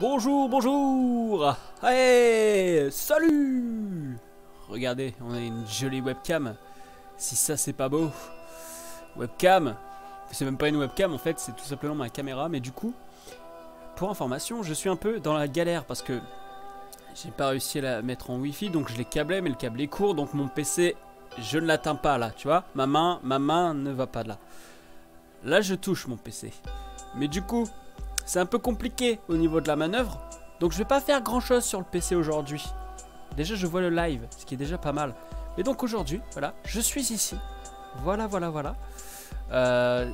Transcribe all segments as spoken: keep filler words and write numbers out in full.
Bonjour, bonjour. Hey, salut. Regardez, on a une jolie webcam. Si ça c'est pas beau. Webcam. C'est même pas une webcam en fait, c'est tout simplement ma caméra. Mais du coup, pour information, je suis un peu dans la galère parce que j'ai pas réussi à la mettre en wifi, donc je l'ai câblé, mais le câble est court, donc mon P C, je ne l'atteins pas là, tu vois. Ma main, ma main ne va pas de là. Là, je touche mon P C. Mais du coup, c'est un peu compliqué au niveau de la manœuvre, donc je vais pas faire grand-chose sur le P C aujourd'hui. Déjà, je vois le live, ce qui est déjà pas mal. Mais donc aujourd'hui, voilà, je suis ici. Voilà, voilà, voilà. Euh...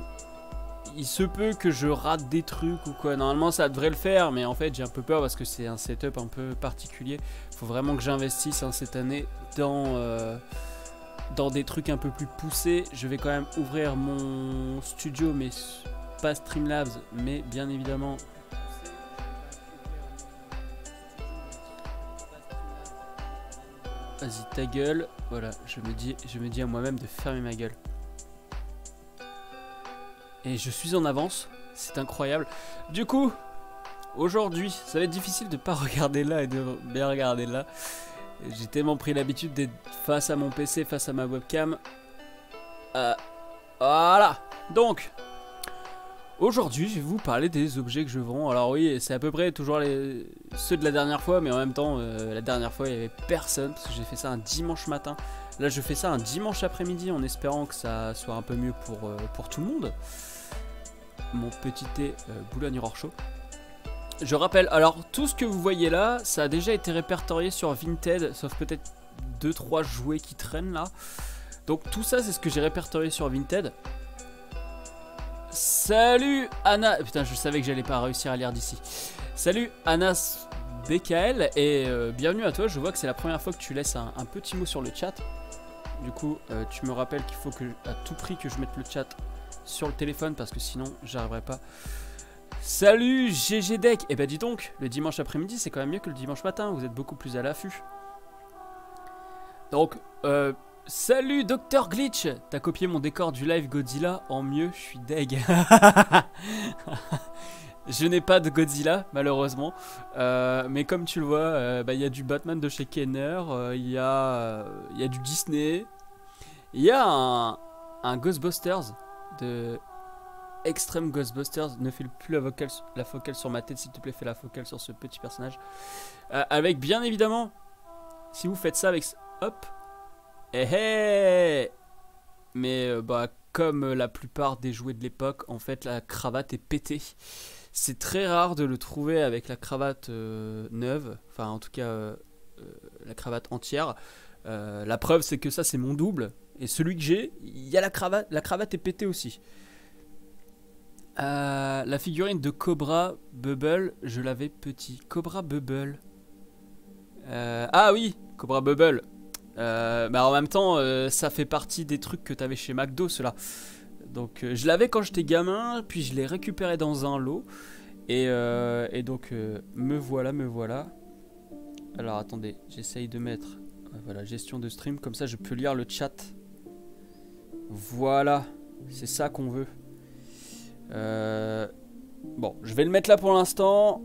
Il se peut que je rate des trucs ou quoi. Normalement ça devrait le faire, mais en fait j'ai un peu peur parce que c'est un setup un peu particulier. Faut vraiment que j'investisse hein, cette année dans, euh, dans des trucs un peu plus poussés. Je vais quand même ouvrir mon studio, mais pas Streamlabs, mais bien évidemment. Vas-y ta gueule. Voilà, je me dis, je me dis à moi-même de fermer ma gueule. Et je suis en avance, c'est incroyable. Du coup, aujourd'hui, ça va être difficile de pas regarder là et de bien regarder là. J'ai tellement pris l'habitude d'être face à mon P C, face à ma webcam. Euh, voilà. Donc, aujourd'hui, je vais vous parler des objets que je vends. Alors oui, c'est à peu près toujours les... ceux de la dernière fois, mais en même temps, euh, la dernière fois, il n'y avait personne parce que j'ai fait ça un dimanche matin. Là, je fais ça un dimanche après-midi en espérant que ça soit un peu mieux pour, euh, pour tout le monde. Mon petit thé euh, Boulogne Horror Show. Je rappelle, alors tout ce que vous voyez là, ça a déjà été répertorié sur Vinted, sauf peut-être deux trois jouets qui traînent là. Donc tout ça, c'est ce que j'ai répertorié sur Vinted. Salut Anna. Putain, je savais que j'allais pas réussir à lire d'ici. Salut Anas D K L et euh, bienvenue à toi. Je vois que c'est la première fois que tu laisses un, un petit mot sur le chat. Du coup, euh, tu me rappelles qu'il faut que, à tout prix que je mette le chat sur le téléphone parce que sinon j'arriverai pas. Salut G G Deck. Et eh ben dis donc, le dimanche après-midi c'est quand même mieux que le dimanche matin, vous êtes beaucoup plus à l'affût. Donc euh, salut Docteur Glitch. T'as copié mon décor du live Godzilla en mieux, je suis deg. Je n'ai pas de Godzilla malheureusement, euh, mais comme tu le vois, il euh, bah, y a du Batman de chez Kenner, il euh, y, euh, y a du Disney, il y a un, un Ghostbusters de Extreme Ghostbusters. Ne fais plus la, vocale, la focale sur ma tête s'il te plaît, fais la focale sur ce petit personnage. Euh, avec bien évidemment, si vous faites ça avec... Hop. Eh hey. Mais euh, bah comme la plupart des jouets de l'époque, en fait la cravate est pétée. C'est très rare de le trouver avec la cravate euh, neuve, enfin en tout cas euh, euh, la cravate entière. Euh, la preuve c'est que ça c'est mon double, et celui que j'ai, il y a la cravate, la cravate est pétée aussi. Euh, la figurine de Cobra Bubble, je l'avais petit. Cobra Bubble. Euh, ah oui, Cobra Bubble. Euh, bah en même temps, euh, ça fait partie des trucs que t'avais chez McDo, cela. Donc euh, je l'avais quand j'étais gamin, puis je l'ai récupéré dans un lot. Et, euh, et donc euh, me voilà, me voilà. Alors attendez, j'essaye de mettre, voilà, gestion de stream, comme ça je peux lire le chat. Voilà, c'est ça qu'on veut. euh, Bon, je vais le mettre là pour l'instant.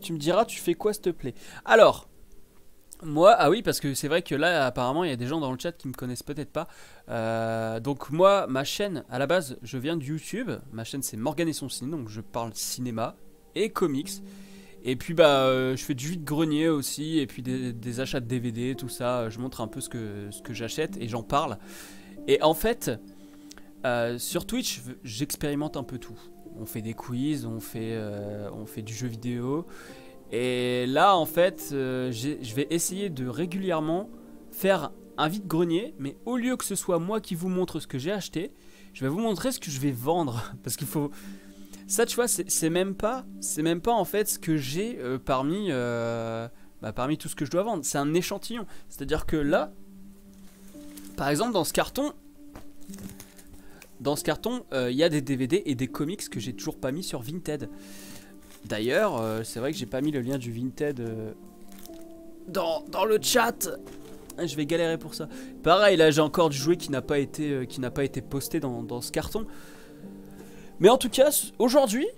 Tu me diras, tu fais quoi s'il te plaît? Alors moi, ah oui, parce que c'est vrai que là, apparemment, il y a des gens dans le chat qui me connaissent peut-être pas. Euh, donc moi, ma chaîne, à la base, je viens de YouTube. Ma chaîne, c'est Morgan et son ciné, donc je parle cinéma et comics. Et puis, bah, euh, je fais du vide-grenier aussi, et puis des, des achats de D V D, tout ça. Je montre un peu ce que, ce que j'achète et j'en parle. Et en fait, euh, sur Twitch, j'expérimente un peu tout. On fait des quiz, on fait, euh, on fait du jeu vidéo... Et là en fait euh, je vais essayer de régulièrement faire un vide-grenier. Mais au lieu que ce soit moi qui vous montre ce que j'ai acheté, je vais vous montrer ce que je vais vendre. Parce qu'il faut... Ça tu vois, c'est même pas C'est même pas en fait ce que j'ai euh, parmi euh, bah, parmi tout ce que je dois vendre. C'est un échantillon. C'est-à-dire que là, par exemple dans ce carton, Dans ce carton il euh, y a des D V D et des comics que j'ai toujours pas mis sur Vinted. D'ailleurs, euh, c'est vrai que j'ai pas mis le lien du Vinted euh, dans, dans le chat. Je vais galérer pour ça. Pareil, là j'ai encore du jouet qui n'a pas été, euh, qui n'a pas été posté dans, dans ce carton. Mais en tout cas, aujourd'hui,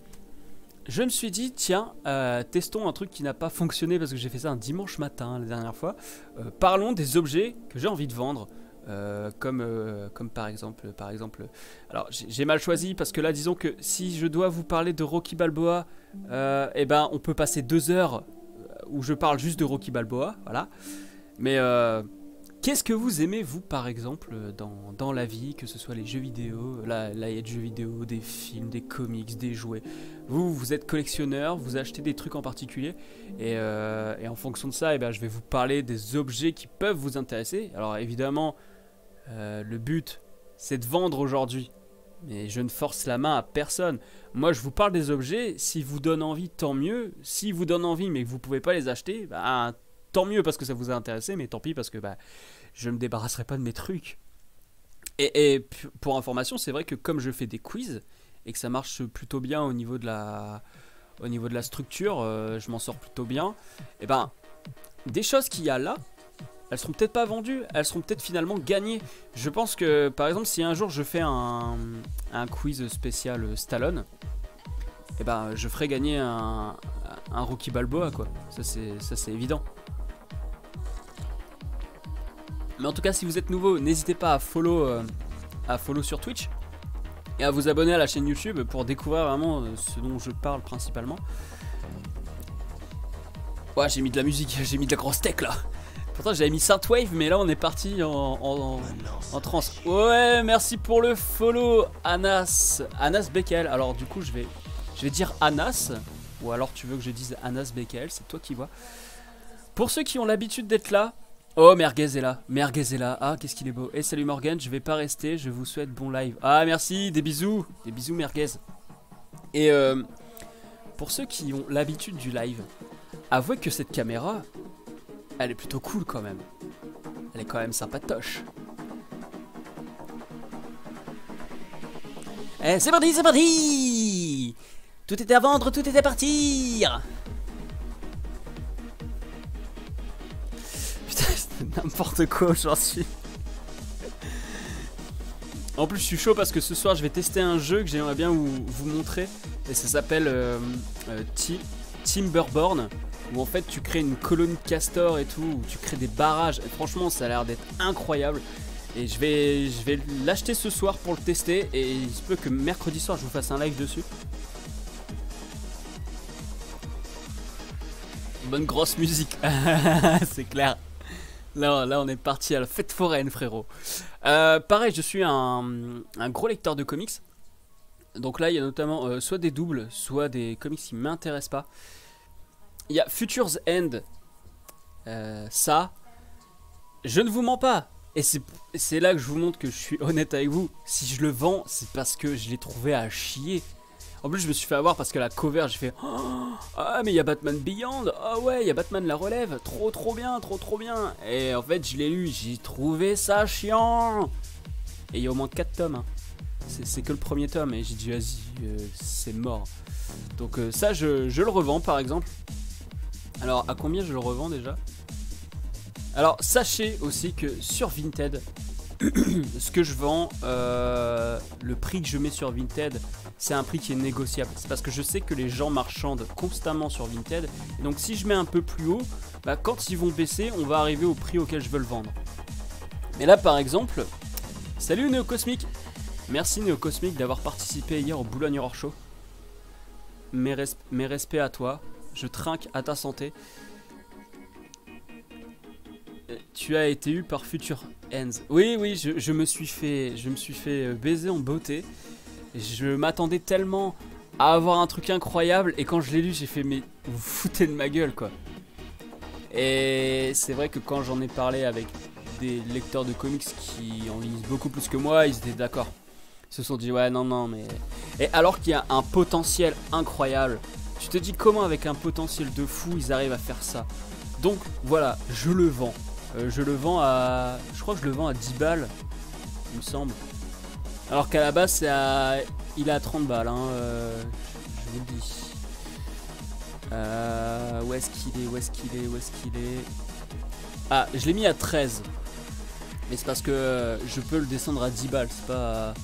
je me suis dit, tiens, euh, testons un truc qui n'a pas fonctionné parce que j'ai fait ça un dimanche matin la dernière fois. Euh, parlons des objets que j'ai envie de vendre. Euh, comme, euh, comme par exemple, par exemple, alors j'ai mal choisi parce que là, disons que si je dois vous parler de Rocky Balboa, euh, eh ben on peut passer deux heures où je parle juste de Rocky Balboa, voilà. Mais euh, qu'est-ce que vous aimez vous par exemple dans, dans la vie, que ce soit les jeux vidéo, là il y a des jeux vidéo, des films, des comics, des jouets. Vous, vous êtes collectionneur, vous achetez des trucs en particulier et, euh, et en fonction de ça, eh ben je vais vous parler des objets qui peuvent vous intéresser. Alors évidemment, Euh, le but, c'est de vendre aujourd'hui. Mais je ne force la main à personne. Moi, je vous parle des objets. S'ils vous donnent envie, tant mieux. S'ils vous donnent envie, mais que vous ne pouvez pas les acheter, bah, tant mieux parce que ça vous a intéressé. Mais tant pis parce que bah, je ne me débarrasserai pas de mes trucs. Et, et pour information, c'est vrai que comme je fais des quiz et que ça marche plutôt bien au niveau de la, au niveau de la structure, euh, je m'en sors plutôt bien. Et ben, des choses qu'il y a là, elles seront peut-être pas vendues, elles seront peut-être finalement gagnées. Je pense que, par exemple, si un jour je fais un, un quiz spécial Stallone, eh ben, je ferai gagner un, un Rocky Balboa, quoi. Ça, c'est évident. Mais en tout cas, si vous êtes nouveau, n'hésitez pas à follow, euh, à follow sur Twitch et à vous abonner à la chaîne YouTube pour découvrir vraiment ce dont je parle principalement. Ouais, j'ai mis de la musique, j'ai mis de la grosse tech, là. Pourtant j'avais mis Synthwave, mais là on est parti en, en, en, en transe. Ouais, merci pour le follow Anas, Anas Beckel. Alors du coup je vais, je vais dire Anas, ou alors tu veux que je dise Anas Beckel, c'est toi qui vois. Pour ceux qui ont l'habitude d'être là, oh Merguez est là, Merguez est là, ah qu'est-ce qu'il est beau. Et salut Morgan, je vais pas rester, je vous souhaite bon live. Ah merci, des bisous, des bisous Merguez. Et euh, pour ceux qui ont l'habitude du live, avouez que cette caméra... elle est plutôt cool quand même. Elle est quand même sympatoche. Eh, c'est parti, c'est parti! Tout était à vendre, tout était à partir! Putain, c'est n'importe quoi aujourd'hui. En plus, je suis chaud parce que ce soir, je vais tester un jeu que j'aimerais bien vous, vous montrer. Et ça s'appelle euh, euh, Timberborn. Où en fait tu crées une colonie de castors et tout, où tu crées des barrages, et franchement ça a l'air d'être incroyable. Et je vais, je vais l'acheter ce soir pour le tester, et il se peut que mercredi soir je vous fasse un live dessus. Bonne grosse musique, c'est clair. Là, là on est parti à la fête foraine frérot. euh, Pareil, je suis un, un gros lecteur de comics. Donc là il y a notamment euh, soit des doubles, soit des comics qui m'intéressent pas. Il y a Futures End, euh, ça, je ne vous mens pas, et c'est là que je vous montre que je suis honnête avec vous, si je le vends, c'est parce que je l'ai trouvé à chier. En plus je me suis fait avoir parce que la cover, j'ai fait, oh, ah mais il y a Batman Beyond, ah ouais, il y a Batman la relève, trop trop bien, trop trop bien, et en fait je l'ai lu, j'ai trouvé ça chiant, et il y a au moins quatre tomes, hein. C'est que le premier tome, et j'ai dit, vas-y, euh, c'est mort, donc euh, ça je, je le revends par exemple. Alors, à combien je le revends déjà? Alors, sachez aussi que sur Vinted, ce que je vends, euh, le prix que je mets sur Vinted, c'est un prix qui est négociable. C'est parce que je sais que les gens marchandent constamment sur Vinted. Et donc, si je mets un peu plus haut, bah, quand ils vont baisser, on va arriver au prix auquel je veux le vendre. Mais là, par exemple, salut Néocosmique! Merci Néocosmique d'avoir participé hier au Boulogne Horror Show. Mes, res mes respects à toi. Je trinque à ta santé. Tu as été eu par Futures Ends. Oui, oui, je, je me suis fait, je me suis fait baiser en beauté. Je m'attendais tellement à avoir un truc incroyable et quand je l'ai lu, j'ai fait mais vous foutez de ma gueule quoi. Et c'est vrai que quand j'en ai parlé avec des lecteurs de comics qui en lisent beaucoup plus que moi, ils étaient d'accord. Ils se sont dit ouais non non mais. Et alors qu'il y a un potentiel incroyable. Tu te dis comment avec un potentiel de fou ils arrivent à faire ça. Donc voilà, je le vends. Euh, je le vends à... Je crois que je le vends à dix balles, il me semble. Alors qu'à la base, c'est à... il est à trente balles. Hein. Euh, je vous le dis. Euh, où est-ce qu'il est? Où est-ce qu'il est? Où est-ce qu'il est? Ah, je l'ai mis à treize. Mais c'est parce que je peux le descendre à dix balles. C'est pas...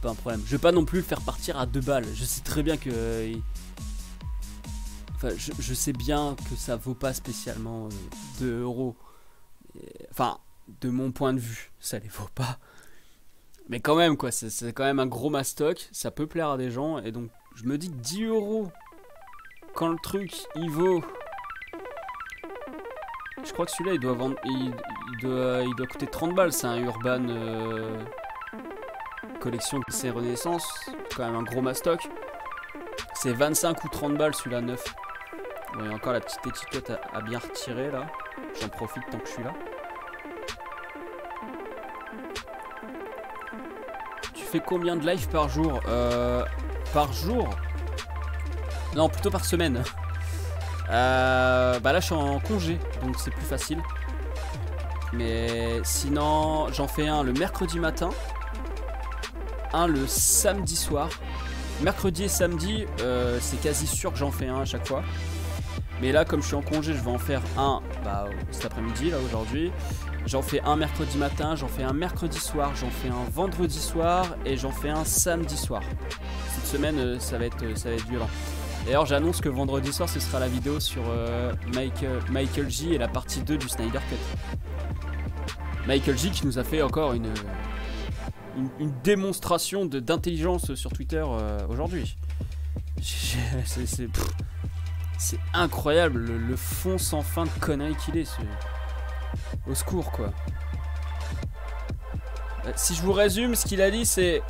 c'est pas un problème. Je vais pas non plus le faire partir à deux balles. Je sais très bien que... Euh, il... Enfin, je, je sais bien que ça vaut pas spécialement euh, deux euros. Enfin, de mon point de vue, ça les vaut pas. Mais quand même, quoi, c'est quand même un gros mastoc. Ça peut plaire à des gens. Et donc, je me dis que dix euros, quand le truc, il vaut... Je crois que celui-là, il doit vendre... Il, il, doit, il doit coûter trente balles. C'est un Urban... Euh... collection c'est Renaissance, quand même un gros mastoc. C'est vingt-cinq ou trente balles celui-là, neuf. Bon, il y a encore la petite étiquette à, à bien retirer là. J'en profite tant que je suis là. Tu fais combien de lives par jour? euh, Par jour? Non, plutôt par semaine. euh, Bah là je suis en congé, donc c'est plus facile. Mais sinon j'en fais un le mercredi matin, un le samedi soir. Mercredi et samedi, euh, c'est quasi sûr que j'en fais un à chaque fois. Mais là comme je suis en congé, je vais en faire un bah, cet après-midi, là aujourd'hui. J'en fais un mercredi matin, j'en fais un mercredi soir, j'en fais un vendredi soir et j'en fais un samedi soir. Cette semaine euh, ça, va être, ça va être violent. D'ailleurs j'annonce que vendredi soir ce sera la vidéo sur euh, Michael, Michael G et la partie deux du Snyder Cut. Michael G qui nous a fait encore une... Une, une démonstration d'intelligence sur Twitter euh, aujourd'hui. C'est incroyable le, le fond sans fin de conneries qu'il est. Ce... Au secours, quoi. Euh, si je vous résume, ce qu'il a dit, c'est...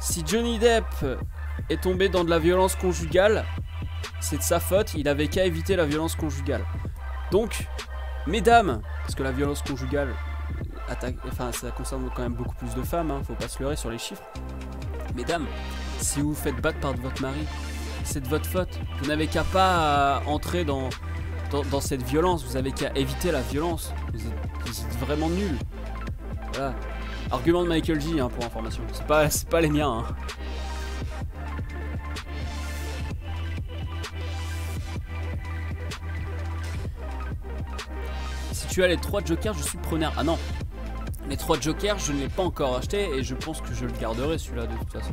Si Johnny Depp est tombé dans de la violence conjugale, c'est de sa faute, il avait qu'à éviter la violence conjugale. Donc, mesdames, parce que la violence conjugale... Attaque, enfin, ça concerne quand même beaucoup plus de femmes, hein, faut pas se leurrer sur les chiffres. Mesdames, si vous vous faites battre par votre mari, c'est de votre faute. Vous n'avez qu'à pas entrer dans, dans, dans cette violence, vous n'avez qu'à éviter la violence. Vous êtes, vous êtes vraiment nuls. Voilà. Argument de Michael G, hein, pour information. C'est pas, c'est pas les miens. Hein. Si tu as les trois jokers, je suis preneur. Ah non! Les trois jokers, je ne l'ai pas encore acheté et je pense que je le garderai celui-là de toute façon.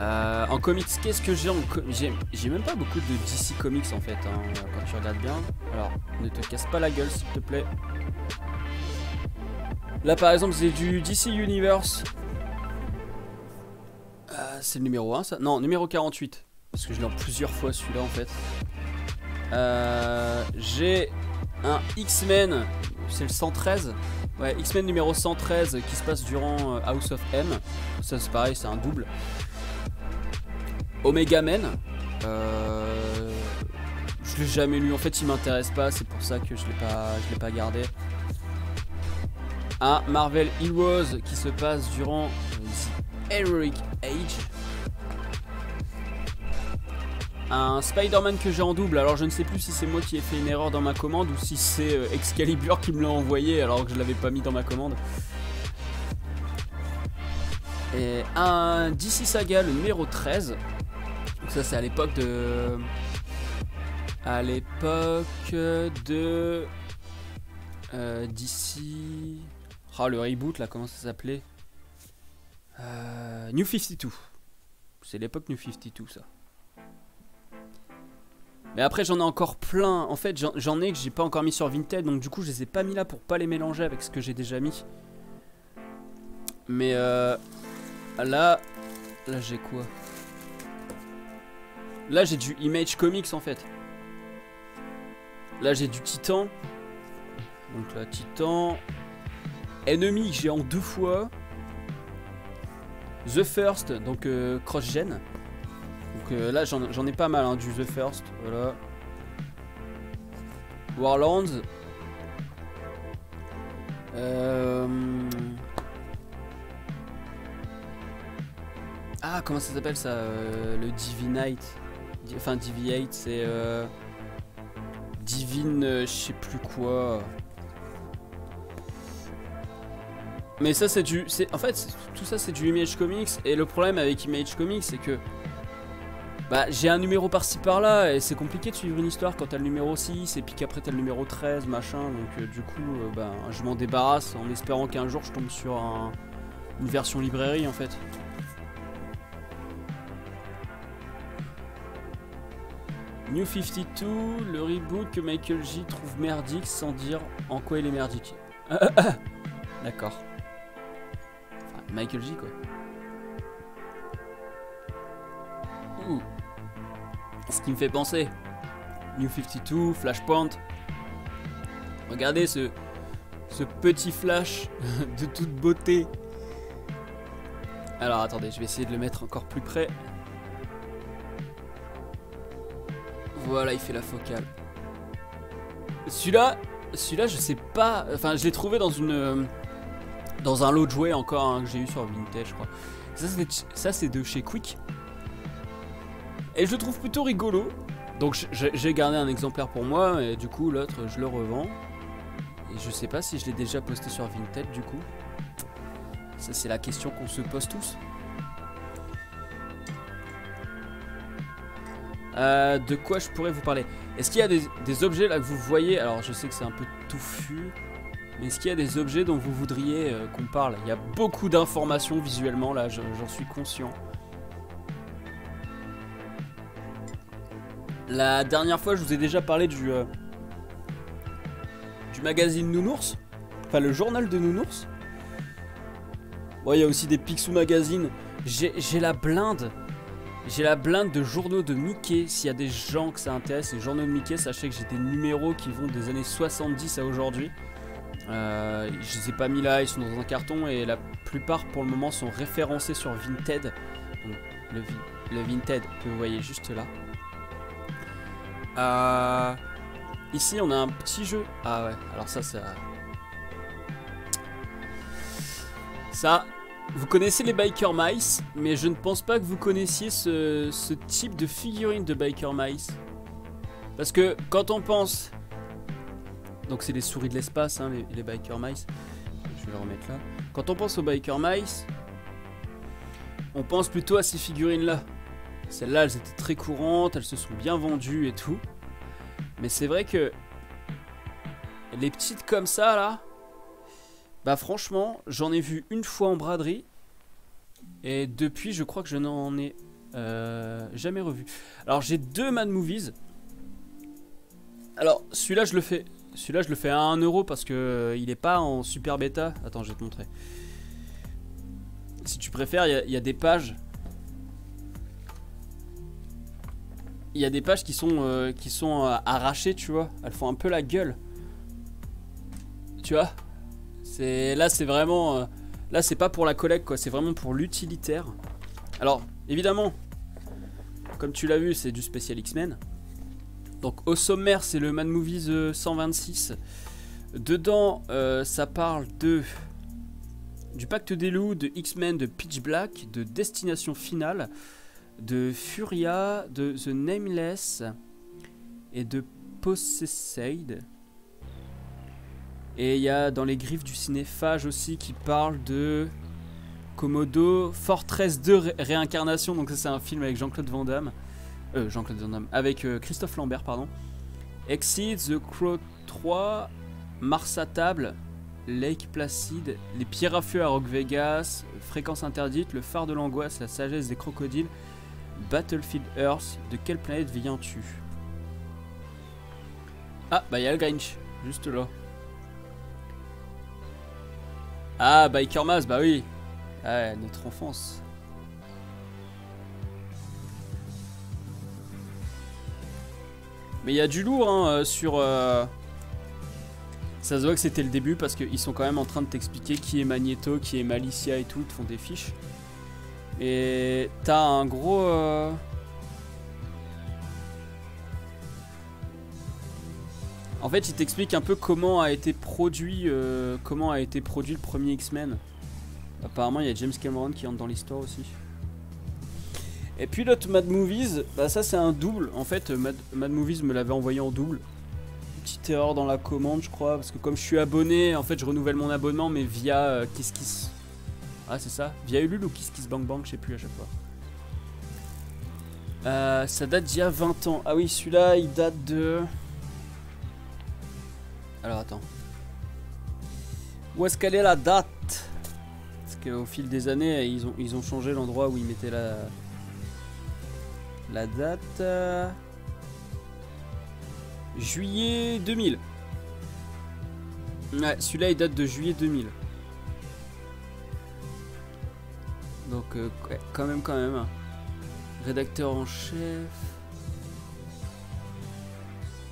Euh, en comics, qu'est-ce que j'ai en comics? J'ai même pas beaucoup de D C Comics en fait, hein, quand tu regardes bien. Alors, ne te casse pas la gueule s'il te plaît. Là par exemple, j'ai du D C Universe. Euh, c'est le numéro un ça? Non, numéro quarante-huit. Parce que je l'ai en plusieurs fois celui-là en fait. Euh, j'ai un X-Men, c'est le cent treize. Ouais, X-Men numéro cent treize qui se passe durant euh, House of M. Ça c'est pareil, c'est un double. Omega Men. Euh, je l'ai jamais lu, en fait il m'intéresse pas, c'est pour ça que je l'ai pas, je l'ai pas gardé. Un Marvel Heroes qui se passe durant The Heroic Age. Un Spider-Man que j'ai en double, alors je ne sais plus si c'est moi qui ai fait une erreur dans ma commande ou si c'est euh, Excalibur qui me l'a envoyé alors que je l'avais pas mis dans ma commande. Et un D C Saga le numéro treize. Donc ça c'est à l'époque de... À l'époque de... Euh, D C... Ah, oh, le reboot là, comment ça s'appelait? euh, New cinquante-deux. C'est l'époque New cinquante-deux ça. Mais après j'en ai encore plein. En fait j'en ai que j'ai pas encore mis sur Vinted. Donc du coup je les ai pas mis là pour pas les mélanger avec ce que j'ai déjà mis. Mais euh, là, là j'ai quoi? Là j'ai du Image Comics en fait. Là j'ai du Titan. Donc là Titan. Ennemi que j'ai en deux fois. The First, donc euh, cross-gen. Donc euh, là j'en ai pas mal hein, du The First, voilà. Warlands. Euh... Ah comment ça s'appelle ça, euh, le Divinite. Enfin Diviate c'est... Euh... Divine euh, je sais plus quoi. Mais ça c'est du... En fait tout ça c'est du Image Comics. Et le problème avec Image Comics c'est que... Bah, j'ai un numéro par-ci par-là et c'est compliqué de suivre une histoire quand t'as le numéro six et puis qu'après t'as le numéro treize machin, donc euh, du coup euh, bah, je m'en débarrasse en espérant qu'un jour je tombe sur un, une version librairie en fait. New cinquante-deux, le reboot que Michael G trouve merdique sans dire en quoi il est merdique. D'accord. Enfin, Michael G quoi. Ouh. Ce qui me fait penser. New cinquante-deux, Flashpoint. Regardez ce, ce petit flash de toute beauté. Alors attendez, je vais essayer de le mettre encore plus près. Voilà, il fait la focale. Celui-là, celui-là, je sais pas. Enfin, je l'ai trouvé dans une, dans un lot de jouets encore hein, que j'ai eu sur Vinted, je crois. Ça, c'est de chez Quick. Et je le trouve plutôt rigolo. Donc, j'ai gardé un exemplaire pour moi. Et du coup, l'autre, je le revends. Et je sais pas si je l'ai déjà posté sur Vinted, du coup. Ça, c'est la question qu'on se pose tous. Euh, de quoi je pourrais vous parler? Est-ce qu'il y a des, des objets là que vous voyez? Alors je sais que c'est un peu touffu, mais est-ce qu'il y a des objets dont vous voudriez euh, qu'on parle? Il y a beaucoup d'informations visuellement là, j'en suis conscient. La dernière fois je vous ai déjà parlé du euh, du magazine Nounours. Enfin le journal de Nounours. Bon, il y a aussi des Picsou Magazine. J'ai la blinde J'ai la blinde de journaux de Mickey. S'il y a des gens que ça intéresse, les journaux de Mickey, sachez que j'ai des numéros qui vont des années soixante-dix à aujourd'hui. Euh, je les ai pas mis là, ils sont dans un carton et la plupart pour le moment sont référencés sur Vinted. Donc, le, le Vinted que vous voyez juste là. Euh, ici on a un petit jeu. Ah ouais, alors ça, ça... Ça... Vous connaissez les Biker Mice, mais je ne pense pas que vous connaissiez ce, ce type de figurine de Biker Mice. Parce que quand on pense... Donc c'est les souris de l'espace, hein, les, les Biker Mice. Je vais le remettre là. Quand on pense aux Biker Mice, on pense plutôt à ces figurines-là. Celles-là, elles étaient très courantes, elles se sont bien vendues et tout. Mais c'est vrai que... Les petites comme ça, là... Bah franchement, j'en ai vu une fois en braderie. Et depuis, je crois que je n'en ai euh, jamais revu. Alors j'ai deux Mad Movies. Alors celui-là, je le fais. Celui-là, je le fais à un euro parce que euh, il n'est pas en super bêta. Attends, je vais te montrer. Si tu préfères, il y, y a des pages. Il y a des pages qui sont, euh, qui sont euh, arrachées, tu vois. Elles font un peu la gueule. Tu vois ? Là c'est vraiment euh, là c'est pas pour la collecte quoi, c'est vraiment pour l'utilitaire. Alors évidemment comme tu l'as vu c'est du spécial X-Men. Donc au sommaire c'est le Mad Movies cent vingt-six. Dedans euh, ça parle de du Pacte des Loups, de X-Men, de Pitch Black, de Destination Finale, de Furia, de The Nameless et de Possessed. Et il y a dans les griffes du cinéphage aussi qui parle de Komodo, Fortress deux, Ré Réincarnation. Donc ça c'est un film avec Jean-Claude Van Damme. Euh, Jean-Claude Van Damme. Avec euh, Christophe Lambert, pardon. Exit, The Crow trois, Mars à Table, Lake Placid, Les Pierres à Feu à Rock Vegas, Fréquence Interdite, Le Phare de l'Angoisse, La Sagesse des Crocodiles, Battlefield Earth, De quelle planète viens-tu? Ah, bah il y a le Grinch, juste là. Ah, Biker Mice, bah oui. Ah, notre enfance. Mais il y a du lourd, hein, sur... Euh... Ça se voit que c'était le début, parce qu'ils sont quand même en train de t'expliquer qui est Magneto, qui est Malicia et tout, ils te font des fiches. Et t'as un gros... Euh... En fait, il t'explique un peu comment a été produit, euh, comment a été produit le premier X-Men. Apparemment, il y a James Cameron qui entre dans l'histoire aussi. Et puis l'autre Mad Movies, bah ça c'est un double. En fait, Mad, Mad Movies me l'avait envoyé en double. Petite erreur dans la commande, je crois, parce que comme je suis abonné, en fait, je renouvelle mon abonnement, mais via euh, Kiss Kiss. Ah, c'est ça, via Ulule ou Kiss Kiss Bang Bang, je sais plus à chaque fois. Euh, ça date d'il y a vingt ans. Ah oui, celui-là, il date de... Alors attends. Où est-ce qu'elle est la date? Est-ce qu'au fil des années, ils ont, ils ont changé l'endroit où ils mettaient la, la date. Juillet deux mille. Ouais, celui-là, il date de juillet deux mille. Donc, euh, ouais, quand même, quand même. Rédacteur en chef.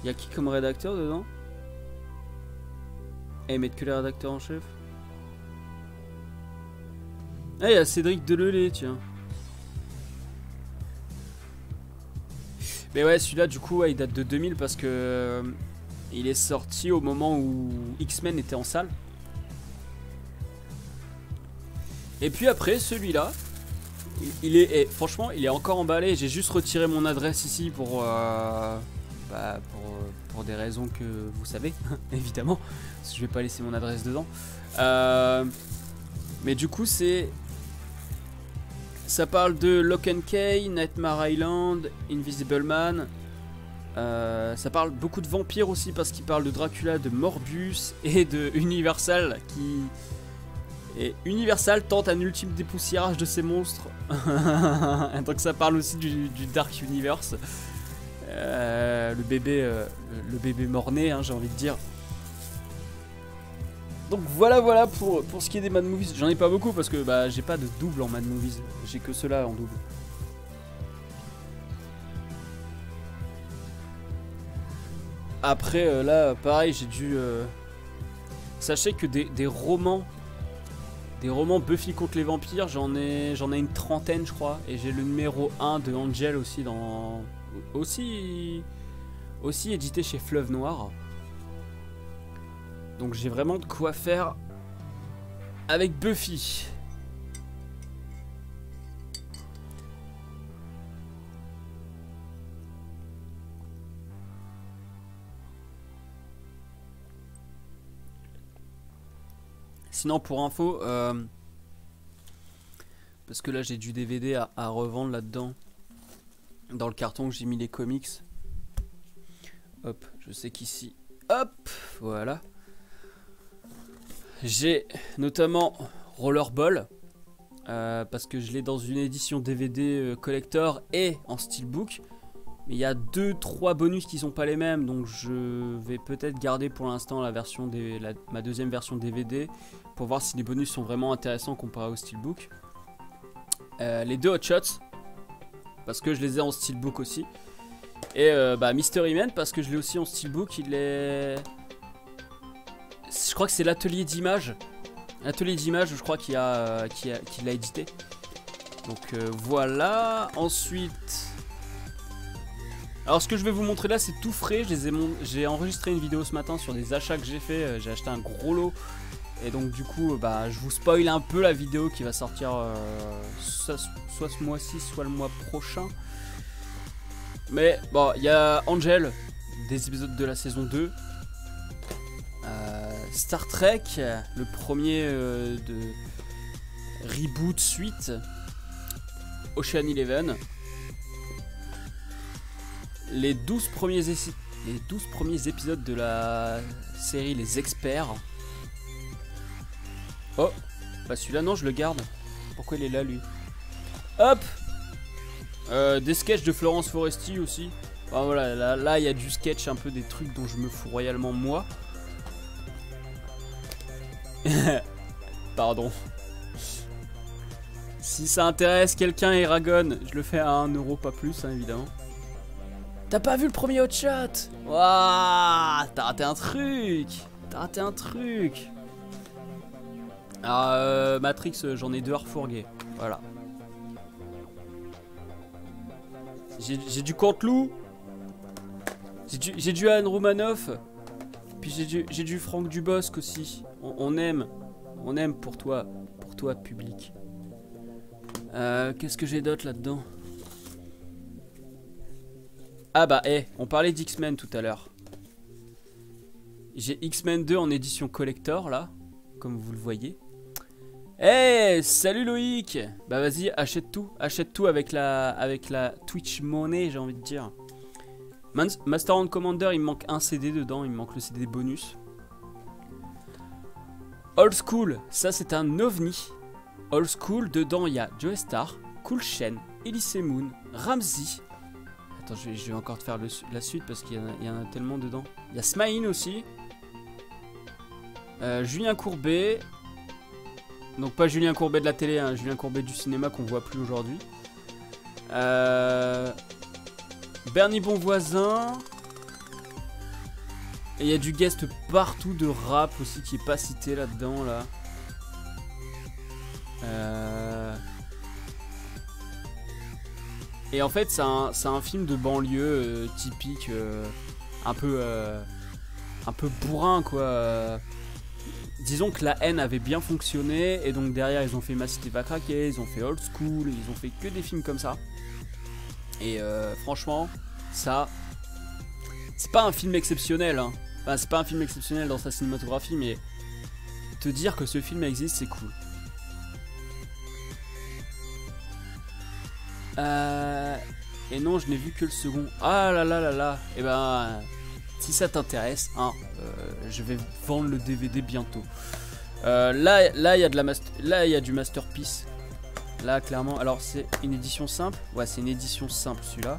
Y'a qui comme rédacteur dedans? Eh, hey, mettre que les rédacteurs en chef. Eh, hey, y'a Cédric Delelay, tiens. Mais ouais, celui-là, du coup, ouais, il date de deux mille parce que euh, il est sorti au moment où X-Men était en salle. Et puis après, celui-là, il, il est, et franchement, il est encore emballé. J'ai juste retiré mon adresse ici pour... Euh, bah, pour... Pour des raisons que vous savez, évidemment, parce que je vais pas laisser mon adresse dedans. Euh, mais du coup, c'est, ça parle de Lock and Key, Nightmare Island, Invisible Man. Euh, ça parle beaucoup de vampires aussi parce qu'il parle de Dracula, de Morbus et de Universal qui et Universal tente un ultime dépoussiérage de ses monstres. Donc ça parle aussi du, du Dark Universe. Euh, le bébé euh, le, le bébé mort-né, hein, j'ai envie de dire. Donc voilà voilà pour, pour ce qui est des Mad Movies. J'en ai pas beaucoup parce que bah, j'ai pas de double en Mad Movies. J'ai que cela en double. Après euh, là pareil j'ai dû euh... Sachez que des, des romans Des romans Buffy contre les vampires, J'en ai, j'en ai une trentaine je crois. Et j'ai le numéro un de Angel aussi dans... Aussi, aussi édité chez Fleuve Noir. Donc j'ai vraiment de quoi faire avec Buffy. Sinon pour info, euh, parce que là j'ai du D V D à, à revendre là-dedans. Dans le carton que j'ai mis les comics. Hop, je sais qu'ici, hop, voilà. J'ai notamment Rollerball, euh, parce que je l'ai dans une édition D V D collector et en steelbook. Mais il y a deux trois bonus qui sont pas les mêmes, donc je vais peut-être garder pour l'instant la version des, la, ma deuxième version D V D pour voir si les bonus sont vraiment intéressants comparés au steelbook. Euh, les deux hot shots. Parce que je les ai en steelbook aussi. Et euh, bah Mystery Man parce que je l'ai aussi en steelbook. Il est... Je crois que c'est l'atelier d'image. L'atelier d'image je crois qu'il a, qu'il a, qu'il l'a édité. Donc euh, voilà. Ensuite... Alors ce que je vais vous montrer là c'est tout frais. J'ai mon... enregistré une vidéo ce matin sur des achats que j'ai fait. J'ai acheté un gros lot. Et donc du coup bah je vous spoil un peu la vidéo qui va sortir euh, soit, soit ce mois-ci soit le mois prochain. Mais bon il y a Angel, des épisodes de la saison deux, euh, Star Trek, le premier euh, de reboot suite, Ocean Eleven, les douze premiers, les douze premiers épisodes de la série Les Experts. Oh, bah celui-là, non, je le garde. Pourquoi il est là, lui? Hop euh, des sketchs de Florence Foresti aussi. Enfin, voilà, là, là, il y a du sketch, un peu des trucs dont je me fous royalement, moi. Pardon. Si ça intéresse quelqu'un, Eragon, je le fais à un euro, pas plus, hein, évidemment. T'as pas vu le premier hot shot? Waouh, t'as raté un truc. T'as raté un truc. Alors, euh, Matrix, j'en ai deux à refourguer. Voilà. J'ai du Canteloup. J'ai du Anne Roumanoff. Puis j'ai du, du Franck Dubosc aussi. On, on aime. On aime pour toi. Pour toi, public. Euh, Qu'est-ce que j'ai d'autre là-dedans? Ah bah, hé, hey, on parlait d'X-Men tout à l'heure. J'ai X-Men deux en édition collector, là. Comme vous le voyez. Hey, salut Loïc. Bah vas-y, achète tout, achète tout avec la avec la Twitch Money, j'ai envie de dire. Man Master and Commander, il me manque un C D dedans, il me manque le C D bonus. Old School, ça c'est un ovni. Old School, dedans il y a Joe Star, Cool Shen, Elise Moon, Ramsey. Attends, je vais, je vais encore te faire le, la suite parce qu'il y, y en a tellement dedans. Il y a Smaïn aussi. Euh, Julien Courbet. Donc pas Julien Courbet de la télé, hein, Julien Courbet du cinéma qu'on voit plus aujourd'hui. Euh... Bernie Bonvoisin. Et il y a du guest partout de rap aussi qui est pas cité là-dedans là. Euh... Et en fait c'est un, c'est un film de banlieue euh, typique, euh, un peu euh, un peu bourrin quoi. Euh... Disons que la haine avait bien fonctionné et donc derrière ils ont fait Ma Cité va craquer, ils ont fait Old School, ils ont fait que des films comme ça. Et euh, franchement, ça, c'est pas un film exceptionnel. Hein. Enfin, c'est pas un film exceptionnel dans sa cinématographie, mais te dire que ce film existe, c'est cool. Euh... Et non, je n'ai vu que le second. Ah là là là là. Et ben. Si ça t'intéresse, hein, euh, je vais vendre le D V D bientôt. Euh, là, là, il y a de la master... là, il y a du masterpiece. Là, clairement. Alors, c'est une édition simple. Ouais, c'est une édition simple, celui-là.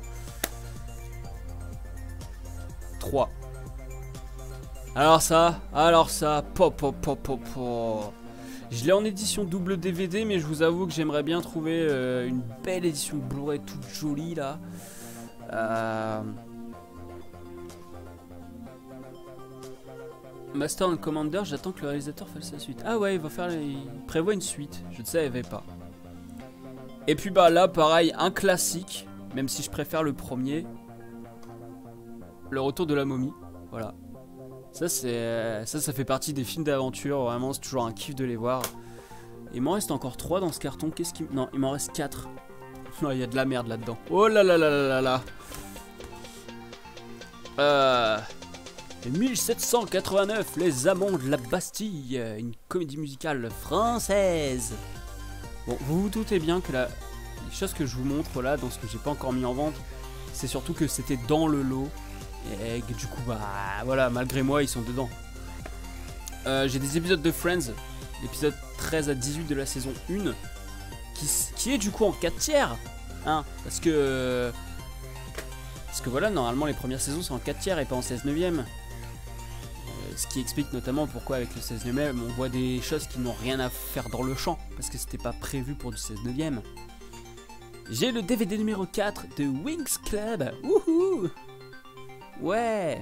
trois. Alors ça, alors ça, pop, pop, pop, pop, pop. Je l'ai en édition double D V D, mais je vous avoue que j'aimerais bien trouver euh, une belle édition Blu-ray toute jolie là. Euh... Master and Commander, j'attends que le réalisateur fasse sa suite. Ah ouais, il va faire, les... il prévoit une suite. Je ne savais pas. Et puis bah là, pareil, un classique, même si je préfère le premier. Le Retour de la Momie, voilà. Ça c'est, ça, ça fait partie des films d'aventure. Vraiment, c'est toujours un kiff de les voir. Il m'en reste encore trois dans ce carton. Qu'est-ce qui, non, il m'en reste quatre. Non, il y a de la merde là-dedans. Oh là là là là là là. Euh. mille sept cent quatre-vingt-neuf, Les Amants de la Bastille, une comédie musicale française. Bon, vous vous doutez bien que la... les choses que je vous montre là, dans ce que j'ai pas encore mis en vente, c'est surtout que c'était dans le lot. Et que du coup, bah voilà, malgré moi, ils sont dedans. Euh, j'ai des épisodes de Friends, l'épisode treize à dix-huit de la saison un, qui, qui est du coup en quatre tiers. Hein, parce que... Parce que voilà, normalement, les premières saisons sont en quatre tiers et pas en seize neuvième. Ce qui explique notamment pourquoi avec le seize neuvième on voit des choses qui n'ont rien à faire dans le champ, parce que c'était pas prévu pour du seize neuvième. J'ai le D V D numéro quatre de Wings Club. Wouhou. Ouais.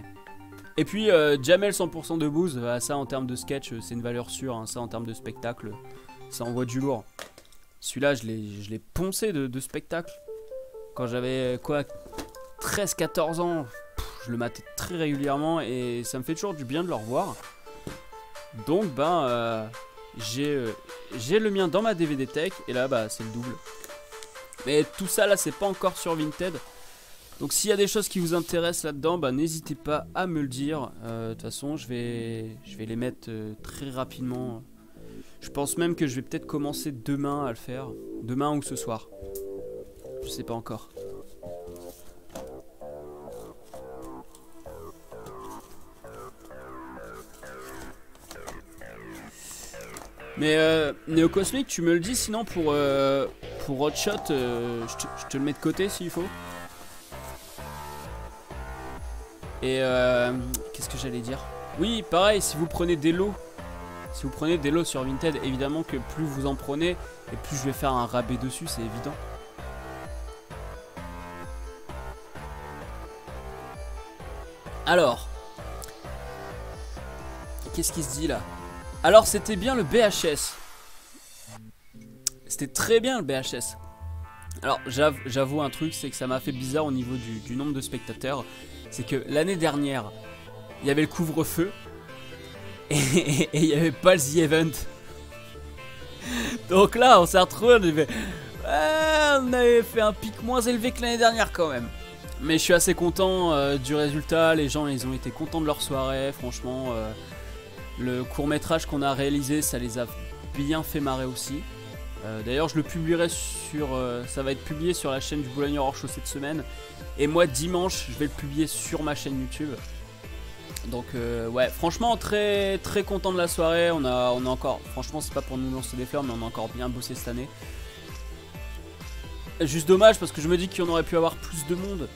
Et puis euh, Jamel cent pour cent de bouse, ça en termes de sketch c'est une valeur sûre, hein. Ça en termes de spectacle, ça envoie du lourd. Celui-là je l'ai poncé de, de spectacle. Quand j'avais quoi, treize quatorze ans, je le matais très régulièrement et ça me fait toujours du bien de le revoir. Donc ben euh, j'ai euh, j'ai le mien dans ma D V D tech et là bah c'est le double. Mais tout ça là c'est pas encore sur Vinted. Donc s'il y a des choses qui vous intéressent là-dedans, bah n'hésitez pas à me le dire. Euh, de toute façon je vais je vais les mettre euh, très rapidement. Je pense même que je vais peut-être commencer demain à le faire. Demain ou ce soir. Je sais pas encore. Mais euh, Néocosmique, tu me le dis, sinon pour, euh, pour Hot Shot, euh, je, te, je te le mets de côté s'il faut. Et euh, qu'est-ce que j'allais dire? Oui, pareil, si vous prenez des lots, si vous prenez des lots sur Vinted, évidemment que plus vous en prenez, et plus je vais faire un rabais dessus, c'est évident. Alors, qu'est-ce qui se dit là? Alors c'était bien le B H S. C'était très bien le B H S. Alors j'avoue un truc, c'est que ça m'a fait bizarre au niveau du, du nombre de spectateurs. C'est que l'année dernière, il y avait le couvre-feu et il n'y avait pas le Z Event. Donc là on s'est retrouvé, on avait, ouais, on avait fait un pic moins élevé que l'année dernière quand même. Mais je suis assez content euh, du résultat. Les gens ils ont été contents de leur soirée. Franchement... Euh, le court-métrage qu'on a réalisé, ça les a bien fait marrer aussi. Euh, D'ailleurs, je le publierai sur... Euh, ça va être publié sur la chaîne du Boulogne Horror Show cette semaine. Et moi, dimanche, je vais le publier sur ma chaîne YouTube. Donc euh, ouais, franchement très très content de la soirée. On a, on a encore, franchement c'est pas pour nous lancer des fleurs, mais on a encore bien bossé cette année. Juste dommage parce que je me dis qu'il y en aurait pu avoir plus de monde.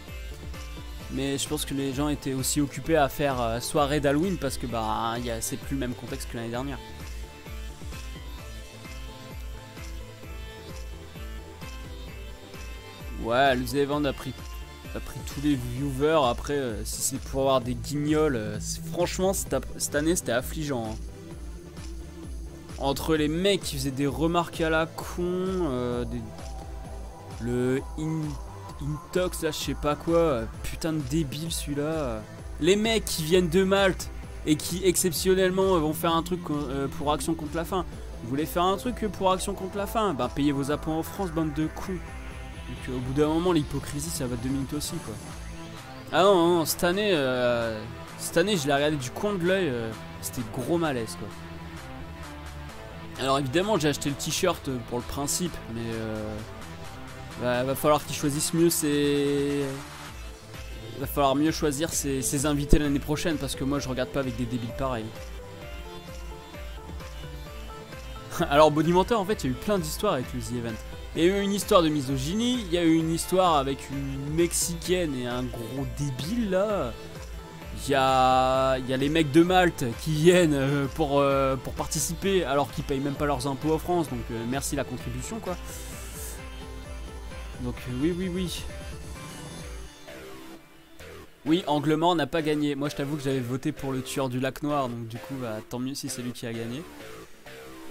Mais je pense que les gens étaient aussi occupés à faire euh, soirée d'Halloween parce que bah c'est plus le même contexte que l'année dernière. Ouais, le Z Event a pris, a pris tous les viewers. Après, euh, si c'est pour avoir des guignols, euh, franchement, cette année, c'était affligeant. Hein. Entre les mecs qui faisaient des remarques à la con, euh, des... le in... Intox, là, je sais pas quoi, euh, putain de débile celui-là. Euh. Les mecs qui viennent de Malte et qui, exceptionnellement, euh, vont faire un truc euh, pour Action contre la faim. Vous voulez faire un truc pour Action contre la faim? Bah, payez vos impôts en France, bande de cons. Donc, au bout d'un moment, l'hypocrisie, ça va deux minutes aussi, quoi. Ah non, non, non cette année, euh, cette année, je l'ai regardé du coin de l'œil. Euh, C'était gros malaise, quoi. Alors évidemment, j'ai acheté le t-shirt pour le principe, mais euh, bah, va falloir qu'ils choisissent mieux ses, va falloir mieux choisir ses, ses invités l'année prochaine, parce que moi, je regarde pas avec des débiles pareils. Alors, Bonimenteur, en fait, il y a eu plein d'histoires avec le The Event. Il y a eu une histoire de misogynie, il y a eu une histoire avec une mexicaine et un gros débile là. Il y a, il y a les mecs de Malte qui viennent euh, pour, euh, pour participer alors qu'ils payent même pas leurs impôts en France, donc euh, merci la contribution quoi. Donc euh, oui oui oui. Oui, Angle Mort n'a pas gagné. Moi je t'avoue que j'avais voté pour le tueur du lac noir, donc du coup bah, tant mieux si c'est lui qui a gagné.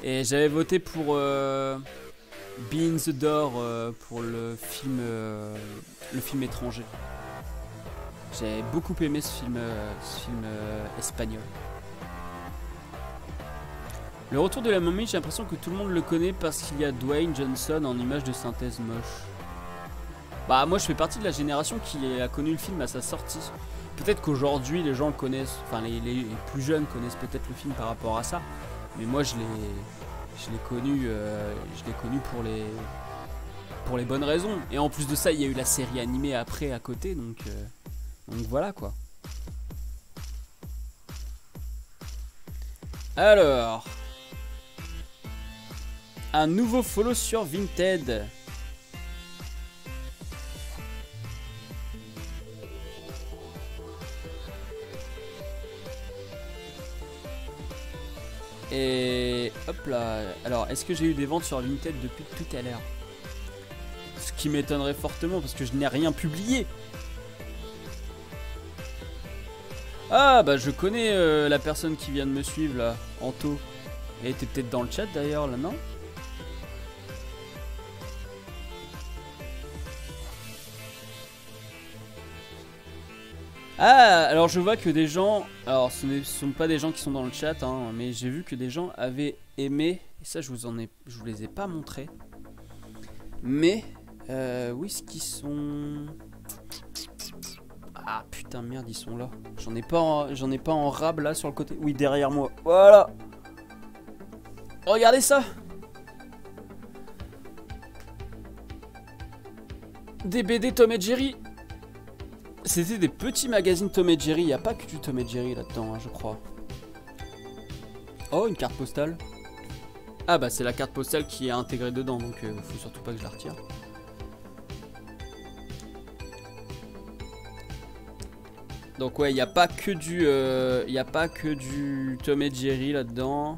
Et j'avais voté pour... Euh... Beans d'or euh, pour le film euh, le film étranger. J'ai beaucoup aimé ce film euh, ce film euh, espagnol. Le retour de la momie, j'ai l'impression que tout le monde le connaît parce qu'il y a Dwayne Johnson en image de synthèse moche. Bah moi je fais partie de la génération qui a connu le film à sa sortie. Peut-être qu'aujourd'hui les gens le connaissent, enfin les, les, les plus jeunes connaissent peut-être le film par rapport à ça. Mais moi je l'ai... Je l'ai connu, euh, je l'ai connu pour les, pour les bonnes raisons. Et en plus de ça, il y a eu la série animée après à côté, donc, euh, donc voilà quoi. Alors, un nouveau follow sur Vinted. Et hop là. Alors est-ce que j'ai eu des ventes sur Vinted depuis tout à l'heure? Ce qui m'étonnerait fortement parce que je n'ai rien publié. Ah bah je connais euh, la personne qui vient de me suivre là, Anto. Elle était peut-être dans le chat d'ailleurs là, non? Ah, alors je vois que des gens, alors ce ne sont pas des gens qui sont dans le chat, hein, mais j'ai vu que des gens avaient aimé, et ça je vous en ai, je vous les ai pas montrés, mais, euh, où est-ce qu'ils sont? Ah putain merde, ils sont là, j'en ai pas, j'en ai pas en rab là sur le côté, oui derrière moi, voilà, regardez ça, des B D Tom et Jerry. C'était des petits magazines Tom et Jerry, il n'y a pas que du Tom et Jerry là-dedans, hein, je crois. Oh, une carte postale. Ah bah c'est la carte postale qui est intégrée dedans, donc euh, faut surtout pas que je la retire. Donc ouais, il n'y a pas que du, euh, y a pas que du Tom et Jerry là-dedans.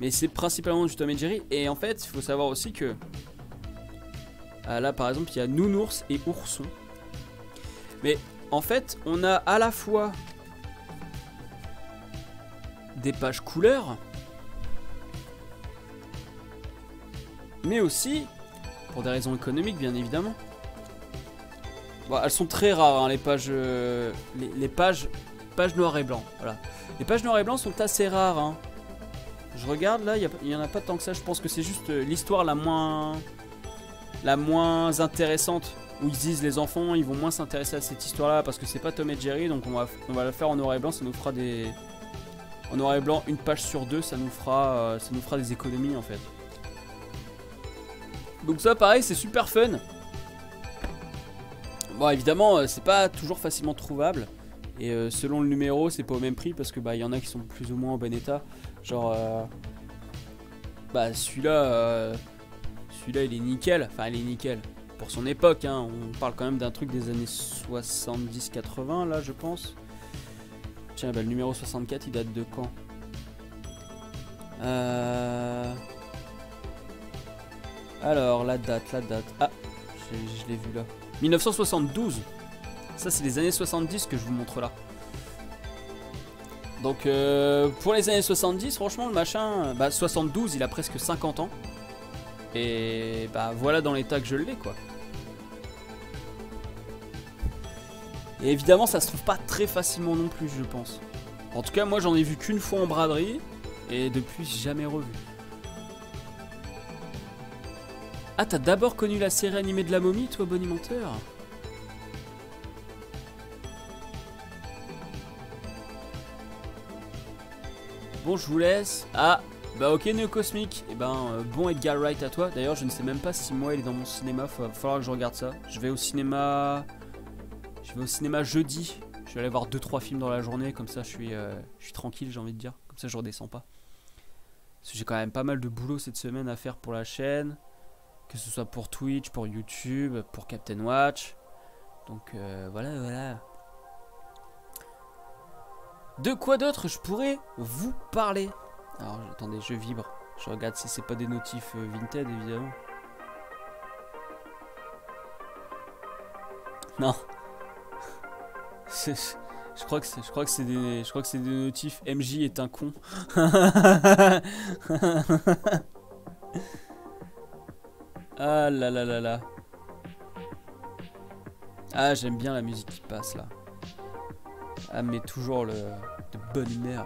Mais c'est principalement du Tom et Jerry, et en fait, il faut savoir aussi que... Ah, là par exemple, il y a Nounours et Ourson. Mais en fait, on a à la fois des pages couleurs, mais aussi, pour des raisons économiques bien évidemment. Bon, elles sont très rares, hein, les pages, euh, les, les pages, pages noires et blancs. Voilà. Les pages noires et blancs sont assez rares. Hein. Je regarde là, il n'y en a pas tant que ça. Je pense que c'est juste euh, l'histoire la moins, la moins intéressante. Où ils disent les enfants, ils vont moins s'intéresser à cette histoire-là parce que c'est pas Tom et Jerry, donc on va, on va la faire en noir et blanc. Ça nous fera des, en noir et blanc, une page sur deux, ça nous fera, euh, ça nous fera des économies en fait. Donc ça, pareil, c'est super fun. Bon, évidemment, euh, c'est pas toujours facilement trouvable, Et euh, selon le numéro, c'est pas au même prix parce que bah il y en a qui sont plus ou moins en bon état. Genre euh, bah celui-là euh, celui-là il est nickel, enfin il est nickel pour son époque hein. On parle quand même d'un truc des années soixante-dix quatre-vingt là, je pense. Tiens, bah, le numéro soixante-quatre il date de quand? Euh... Alors la date, la date. Ah, je, je l'ai vu là. mille neuf cent soixante-douze. Ça c'est les années soixante-dix que je vous montre là. Donc euh, pour les années soixante-dix, franchement le machin, bah soixante-douze, il a presque cinquante ans. Et bah voilà dans l'état que je l'ai quoi. Et évidemment ça se trouve pas très facilement non plus, je pense. En tout cas moi j'en ai vu qu'une fois en braderie. Et depuis jamais revu. Ah, t'as d'abord connu la série animée de la momie toi, bonimenteur? Bon, je vous laisse. Ah, bah ok, Néo Cosmique. Et eh ben, euh, bon Edgar Wright à toi. D'ailleurs, je ne sais même pas si moi il est dans mon cinéma. Il va falloir que je regarde ça. Je vais au cinéma... Je vais au cinéma jeudi. Je vais aller voir deux trois films dans la journée. Comme ça, je suis, euh, je suis tranquille, j'ai envie de dire. Comme ça, je redescends pas. Parce que j'ai quand même pas mal de boulot cette semaine à faire pour la chaîne. Que ce soit pour Twitch, pour YouTube, pour Captain Watch. Donc, euh, voilà, voilà. De quoi d'autre je pourrais vous parler? Alors, attendez, je vibre. Je regarde si c'est pas des notifs euh, Vinted, évidemment. Non. Je crois que c'est, je crois que c'est des, je crois que c'est des notifs. M J est un con. Ah là là là là. Ah, j'aime bien la musique qui passe là. Ah mais toujours le de bonne humeur.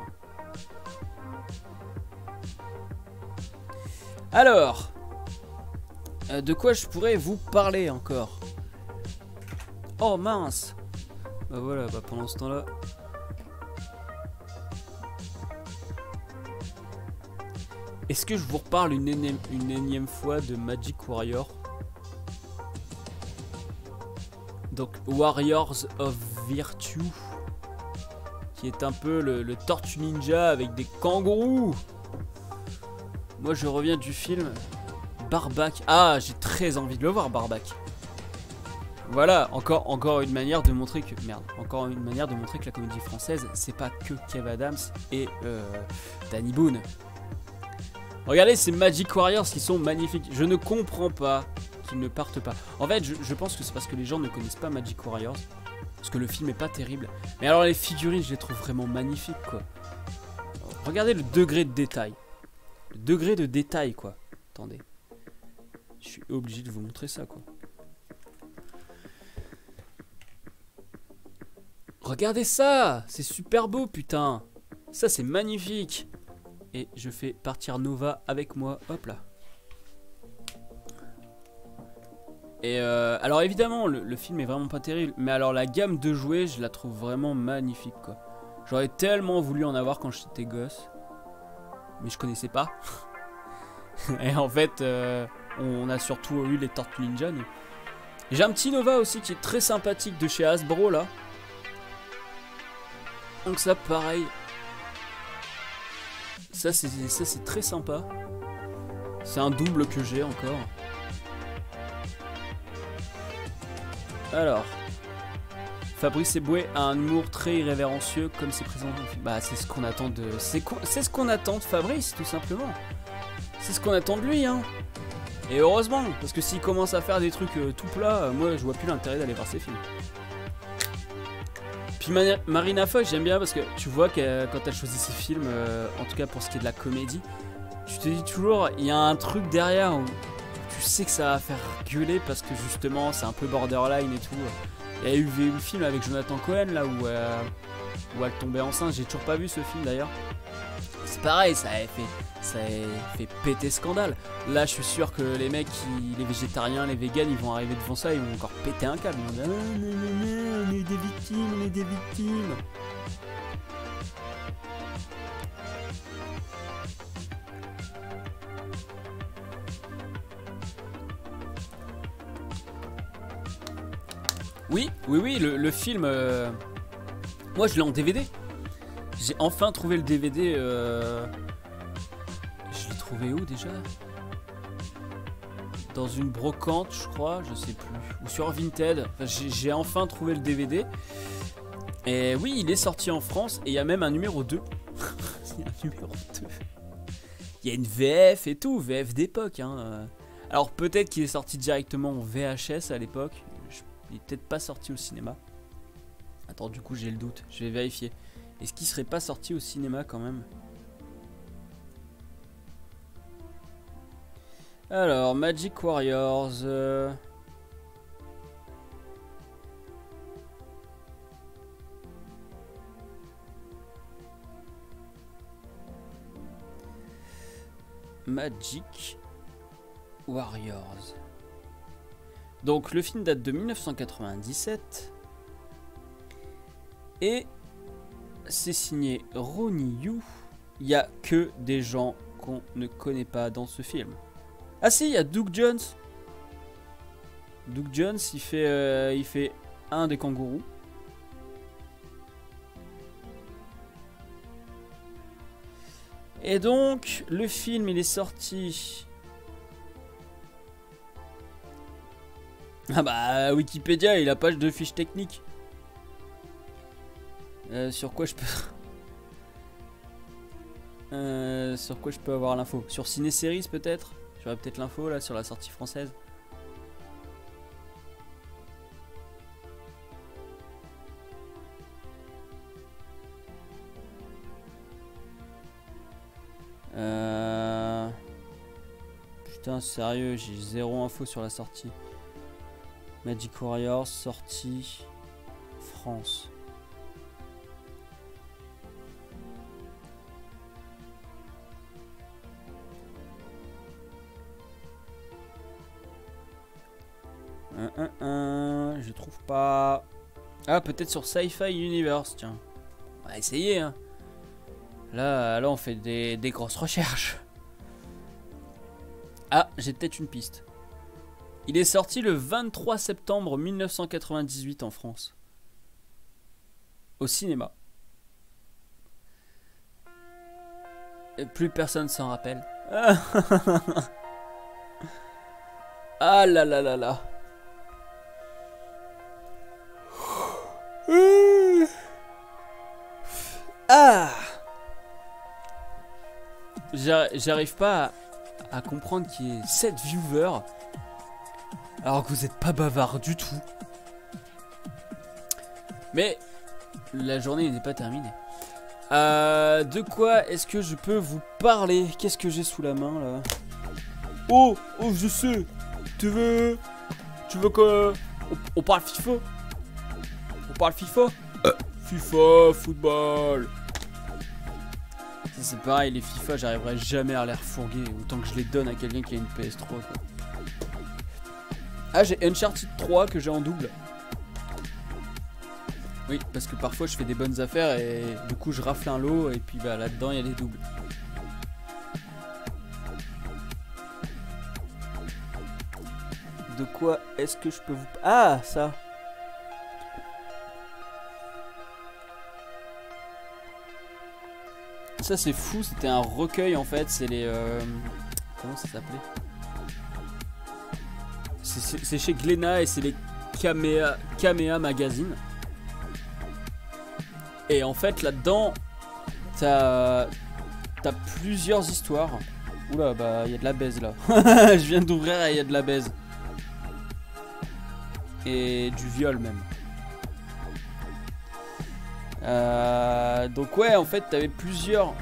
Alors, euh, de quoi je pourrais vous parler encore? Oh mince. Bah voilà, bah pendant ce temps-là. Est-ce que je vous reparle une énième, une énième fois de Magic Warrior? Donc Warriors of Virtue. Qui est un peu le, le Tortue Ninja avec des kangourous. Moi je reviens du film Barbac. Ah, j'ai très envie de le voir, Barbac. Voilà, encore, encore une manière de montrer que... Merde, encore une manière de montrer que la comédie française, c'est pas que Kev Adams et euh, Danny Boone. Regardez ces Magic Warriors qui sont magnifiques. Je ne comprends pas qu'ils ne partent pas. En fait, je, je pense que c'est parce que les gens ne connaissent pas Magic Warriors. Parce que le film est pas terrible. Mais alors les figurines, je les trouve vraiment magnifiques quoi. Regardez le degré de détail. Le degré de détail quoi. Attendez. Je suis obligé de vous montrer ça quoi. Regardez ça. C'est super beau putain. Ça c'est magnifique. Et je fais partir Nova avec moi. Hop là. Et euh, alors évidemment le, le film est vraiment pas terrible. Mais alors la gamme de jouets, je la trouve vraiment magnifique quoi. J'aurais tellement voulu en avoir quand j'étais gosse. Mais je connaissais pas. Et en fait euh, on a surtout eu les Tortues Ninja. J'ai un petit Nova aussi qui est très sympathique de chez Hasbro là. Donc ça pareil. Ça c'est très sympa. C'est un double que j'ai encore. Alors, Fabrice Eboué a un humour très irrévérencieux comme c'est présenté dans le film. Bah c'est ce qu'on attend de... C'est ce qu'on attend de Fabrice tout simplement. C'est ce qu'on attend de lui hein. Et heureusement, parce que s'il commence à faire des trucs euh, tout plats, euh, moi je vois plus l'intérêt d'aller voir ses films. Puis Ma Marina Foy, j'aime bien parce que tu vois que quand elle choisit ses films, euh, en tout cas pour ce qui est de la comédie, tu te dis toujours, il y a un truc derrière où... Tu sais que ça va faire gueuler parce que justement c'est un peu borderline et tout. Il y a eu le film avec Jonathan Cohen là où, euh, où elle tombait enceinte. J'ai toujours pas vu ce film d'ailleurs. C'est pareil, ça avait fait, ça avait fait péter scandale. Là je suis sûr que les mecs, qui, les végétariens, les véganes, ils vont arriver devant ça, ils vont encore péter un câble. Ils vont dire, ah, non, non, non, on est des victimes, on est des victimes. Oui, oui, oui, le, le film, euh, Moi je l'ai en D V D. J'ai enfin trouvé le D V D. Euh... Je l'ai trouvé où déjà? Dans une brocante je crois, je sais plus. Ou sur Vinted. Enfin, j'ai enfin trouvé le D V D. Et oui, il est sorti en France et il y a même un numéro deux. Il y a un numéro deux. Il y a une V F et tout, V F d'époque. Hein. Alors peut-être qu'il est sorti directement en V H S à l'époque. Il n'est peut-être pas sorti au cinéma. Attends, du coup j'ai le doute, je vais vérifier. Est-ce qu'il serait pas sorti au cinéma quand même? Alors, Magic Warriors... Euh... Magic Warriors. Donc le film date de mille neuf cent quatre-vingt-dix-sept et c'est signé Ronnie Yu. Il n'y a que des gens qu'on ne connaît pas dans ce film. Ah si, il y a Doug Jones. Doug Jones, il fait, euh, il fait un des kangourous. Et donc, le film, il est sorti... Ah bah, Wikipédia, il a page de fiches techniques. Euh, sur quoi je peux... euh, sur quoi je peux avoir l'info? Sur Ciné-Séries, peut-être? J'aurais peut-être l'info, là, sur la sortie française. Euh... Putain, sérieux, j'ai zéro info sur la sortie. Magic Warriors, sortie France. Un, un, un, je trouve pas. Ah, peut-être sur Sci-Fi Universe, tiens. On va essayer, hein. Là, là, on fait des, des grosses recherches. Ah, j'ai peut-être une piste. Il est sorti le vingt-trois septembre mille neuf cent quatre-vingt-dix-huit en France. Au cinéma. Et plus personne s'en rappelle. Ah, ah là là là là. Ah, j'arrive pas à, à comprendre qu'il y ait sept viewers alors que vous êtes pas bavard du tout. Mais la journée n'est pas terminée. Euh, de quoi est-ce que je peux vous parler? Qu'est-ce que j'ai sous la main là? Oh, oh, je sais. Tu veux, tu veux que on, on parle FIFA? On parle FIFA? FIFA, football. C'est pareil, les FIFA, j'arriverai jamais à les refourguer autant que je les donne à quelqu'un qui a une P S trois. Quoi. Ah, j'ai Uncharted trois que j'ai en double. Oui, parce que parfois je fais des bonnes affaires et du coup je rafle un lot et puis bah, là-dedans il y a les doubles. De quoi est-ce que je peux vous... Ah, ça. Ça c'est fou, c'était un recueil en fait, c'est les... Euh... Comment ça s'appelait? C'est chez Glénat et c'est les Kamea, Kamea Magazine. Et en fait là-dedans, t'as t'as plusieurs histoires. Oula, bah il y a de la baise là. Je viens d'ouvrir et il y a de la baise. Et du viol même. Euh, donc ouais, en fait t'avais plusieurs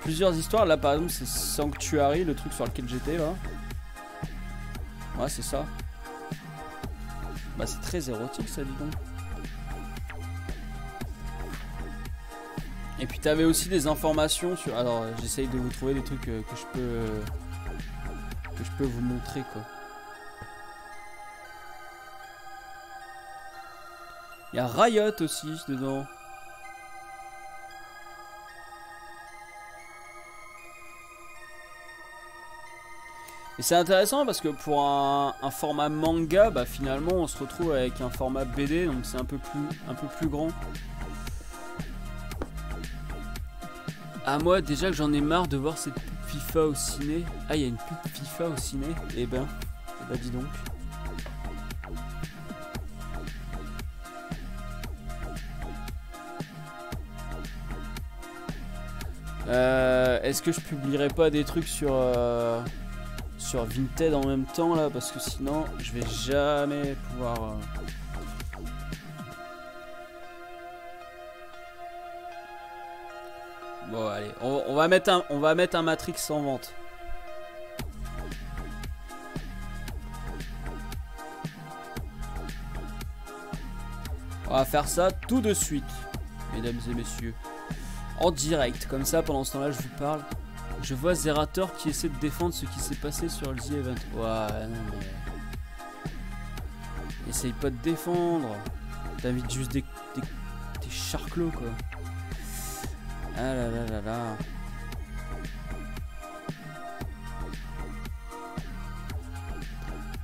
plusieurs histoires. Là par exemple c'est Sanctuary, le truc sur lequel j'étais là. Ouais c'est ça. Bah c'est très érotique ça, dis donc. Et puis t'avais aussi des informations sur... Alors j'essaye de vous trouver des trucs euh, que je peux euh, que je peux vous montrer quoi. Il y a Riot aussi dedans. Et c'est intéressant parce que pour un, un format manga, bah finalement on se retrouve avec un format B D, donc c'est un peu plus un peu plus grand. Ah, moi déjà que j'en ai marre de voir cette FIFA au ciné. Ah, il y a une pub FIFA au ciné. Eh ben, eh ben dis donc. Euh, Est-ce que je publierai pas des trucs sur euh, sur Vinted en même temps là, parce que sinon je vais jamais pouvoir. Euh... Bon allez, on, on va mettre un, on va mettre un Matrix en vente. On va faire ça tout de suite, mesdames et messieurs. En direct, comme ça pendant ce temps-là je vous parle. Je vois Zerator qui essaie de défendre ce qui s'est passé sur le Z Event. Ouais, non mais... Essaye pas de défendre. T'invites juste des... des... des charclos quoi. Ah là là là là.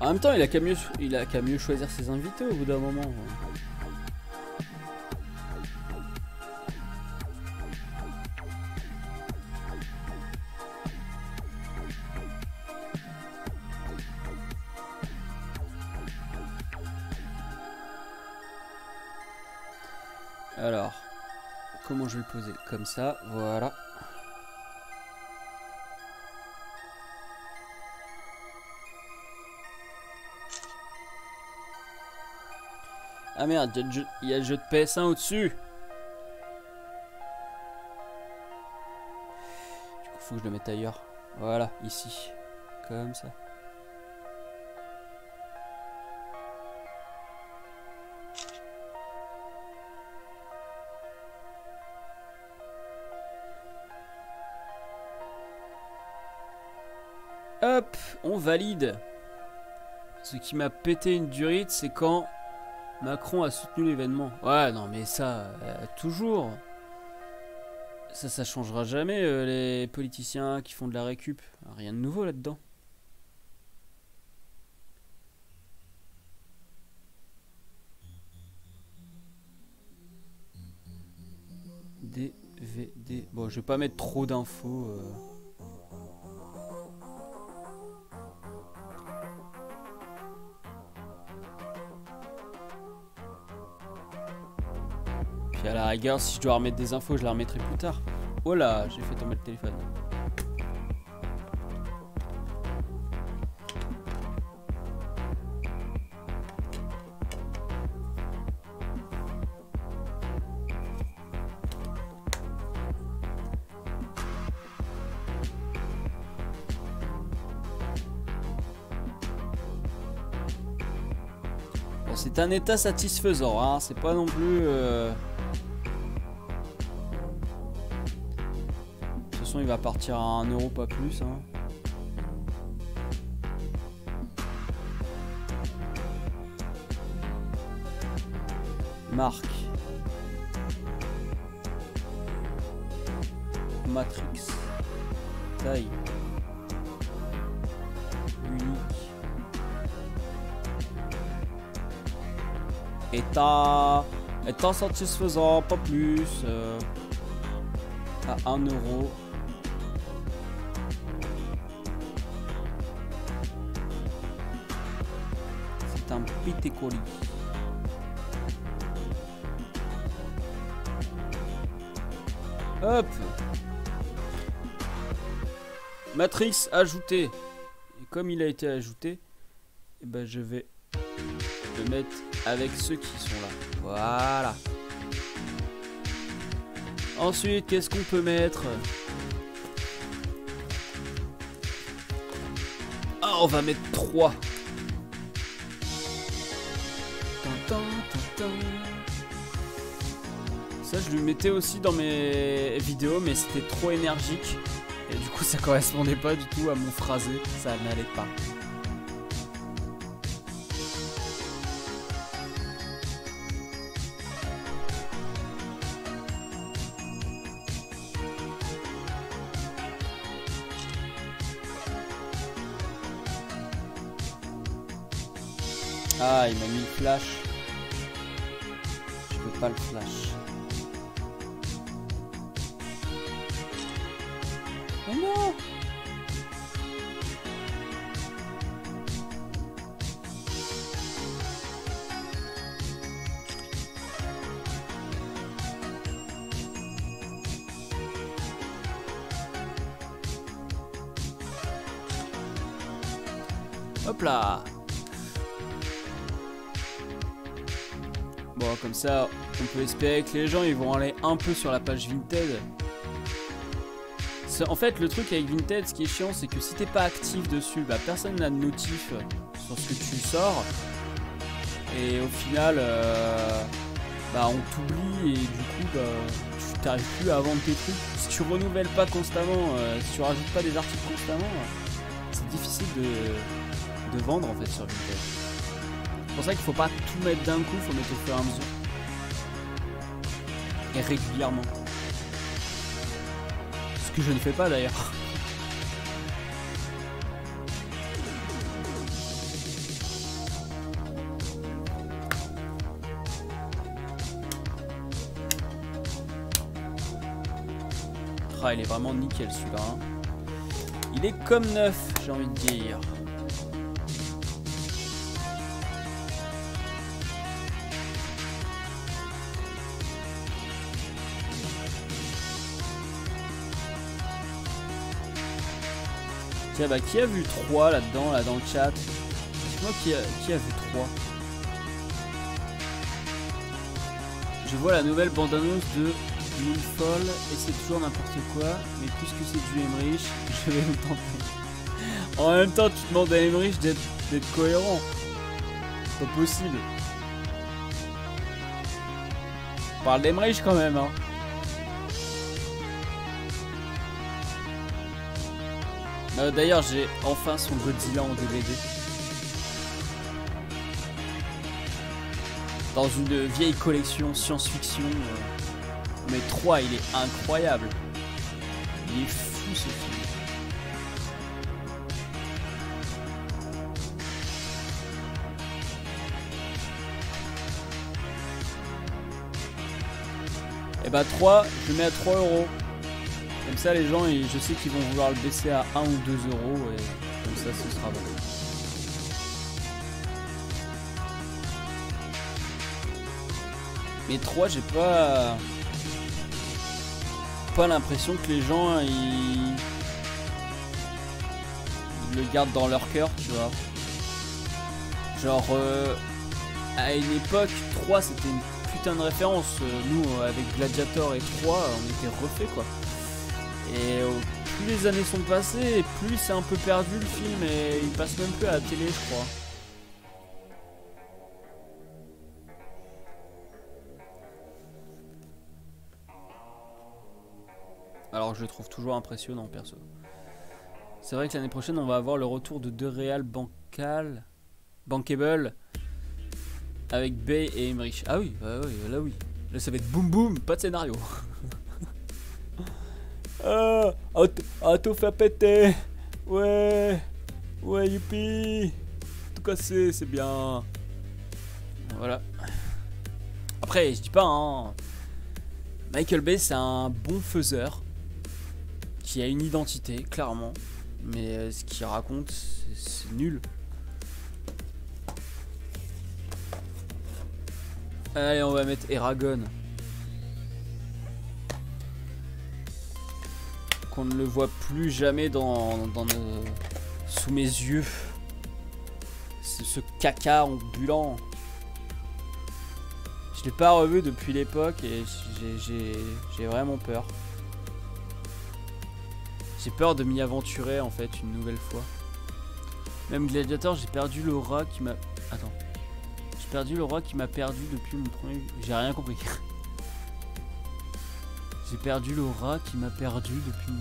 En même temps, il a qu'à mieux, il a qu'à mieux choisir ses invités au bout d'un moment. Alors, comment je vais le poser? Comme ça, voilà. Ah merde, il y a le jeu de P S un au-dessus. Du coup, faut que je le mette ailleurs. Voilà, ici. Comme ça. Hop, on valide. Ce qui m'a pété une durite, c'est quand Macron a soutenu l'événement. Ouais, non mais ça, euh, toujours. Ça, ça changera jamais, euh, les politiciens qui font de la récup. Rien de nouveau là-dedans. D V D. Bon, je vais pas mettre trop d'infos. Euh. Et à la rigueur, si je dois remettre des infos, je la remettrai plus tard. Oh là, j'ai fait tomber le téléphone. Bon, c'est un état satisfaisant, hein. C'est pas non plus... Euh... il va partir à un euro pas plus hein. Marc Matrix taille unique état état satisfaisant pas plus euh, à un euro. Pitécoli. Hop. Matrix ajouté. Et comme il a été ajouté, eh ben je vais le mettre avec ceux qui sont là. Voilà. Ensuite, qu'est-ce qu'on peut mettre? Ah, on va mettre trois. Ça je lui mettais aussi dans mes vidéos, mais c'était trop énergique et du coup ça correspondait pas du tout à mon phrasé, ça n'allait pas. Ah, il m'a mis le flash. Je peux pas le flash. Mais non! Hop là! Bon, comme ça, on peut espérer que les gens ils vont aller un peu sur la page Vinted. En fait, le truc avec Vinted, ce qui est chiant, c'est que si t'es pas actif dessus, bah personne n'a de notif sur ce que tu sors. Et au final, euh, bah on t'oublie et du coup, bah, tu t'arrives plus à vendre tes trucs. Si tu renouvelles pas constamment, euh, si tu rajoutes pas des articles constamment, c'est difficile de, de vendre en fait sur Vinted. C'est pour ça qu'il faut pas tout mettre d'un coup, faut mettre au fur et à mesure. Et régulièrement. Que je ne fais pas d'ailleurs. Ah, il est vraiment nickel celui-là. Hein. Il est comme neuf, j'ai envie de dire. Tiens, bah qui a vu trois là-dedans, là dans le chat? Dites-moi qui a, qui a vu trois. Je vois la nouvelle bande-annonce de Moonfall et c'est toujours n'importe quoi, mais puisque c'est du Emmerich, je vais me tenter. En même temps, tu demandes à Emmerich d'être cohérent. C'est pas possible. On parle d'Emmerich quand même, hein. Euh, D'ailleurs, j'ai enfin son Godzilla en D V D. Dans une vieille collection science-fiction. Euh, mais trois, il est incroyable. Il est fou ce film. Et bah trois, je le mets à trois euros. Comme ça, les gens, je sais qu'ils vont vouloir le baisser à un ou deux euros et comme ça, ce sera bon. Mais trois, j'ai pas pas l'impression que les gens ils... ils le gardent dans leur cœur, tu vois. Genre euh, à une époque, trois c'était une putain de référence. Nous, avec Gladiator et trois, on était refait quoi. Et oh, plus les années sont passées, plus c'est un peu perdu le film et il passe même plus à la télé, je crois. Alors je le trouve toujours impressionnant perso. C'est vrai que l'année prochaine on va avoir le retour de deux réals bancal, bankable avec Bay et Emmerich. Ah oui, bah oui, là oui. Là ça va être boum boum, pas de scénario. Ah, auto fait péter. Ouais. Ouais, youpi. En tout cas, c'est bien. Voilà. Après, je dis pas, hein. Michael Bay, c'est un bon faiseur qui a une identité, clairement. Mais ce qu'il raconte, c'est nul. Allez, on va mettre Eragon. Qu'on ne le voit plus jamais dans, dans, dans nos, sous mes yeux. Ce caca ambulant. Je l'ai pas revu depuis l'époque et j'ai vraiment peur. J'ai peur de m'y aventurer en fait une nouvelle fois. Même Gladiator, j'ai perdu l'aura qui m'a... Attends. J'ai perdu l'aura qui m'a perdu depuis mon premier... J'ai rien compris. J'ai perdu l'aura qui m'a perdu depuis...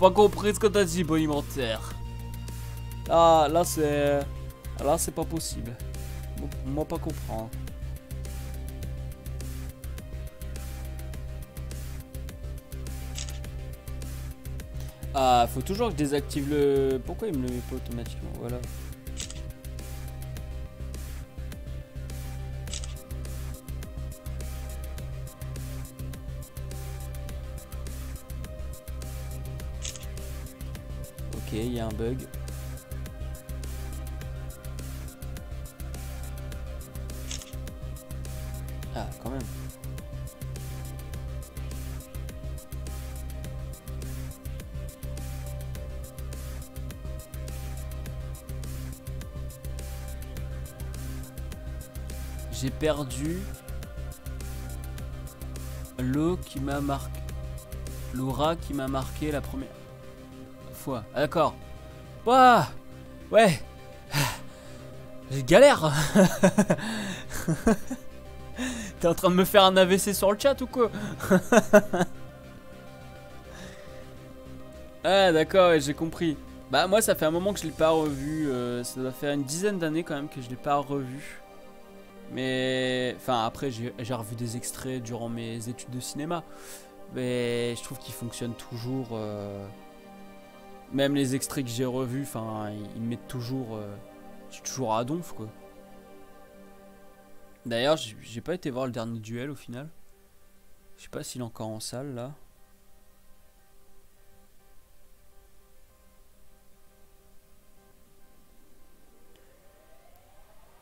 Pas compris ce que t'as dit, bon alimentaire. Ah, là c'est... Là c'est pas possible. Moi pas comprendre. Ah, faut toujours que je désactive le... Pourquoi il me le met pas automatiquement? Voilà. il y a un bug. Ah, quand même. J'ai perdu l'eau qui m'a marqué. L'aura qui m'a marqué la première fois. Ah, d'accord. Ouah, ouais. J'ai galère. T'es en train de me faire un A V C sur le chat ou quoi? Ah d'accord, ouais, j'ai compris. Bah moi ça fait un moment que je l'ai pas revu. Euh, ça doit faire une dizaine d'années quand même que je l'ai pas revu. Mais... Enfin après j'ai revu des extraits durant mes études de cinéma. Mais je trouve qu'il fonctionne toujours. Euh, même les extraits que j'ai revus, enfin, ils, ils mettent toujours. Euh, je suis toujours à donf, quoi. D'ailleurs, j'ai pas été voir le dernier duel au final. Je sais pas s'il est encore en salle là.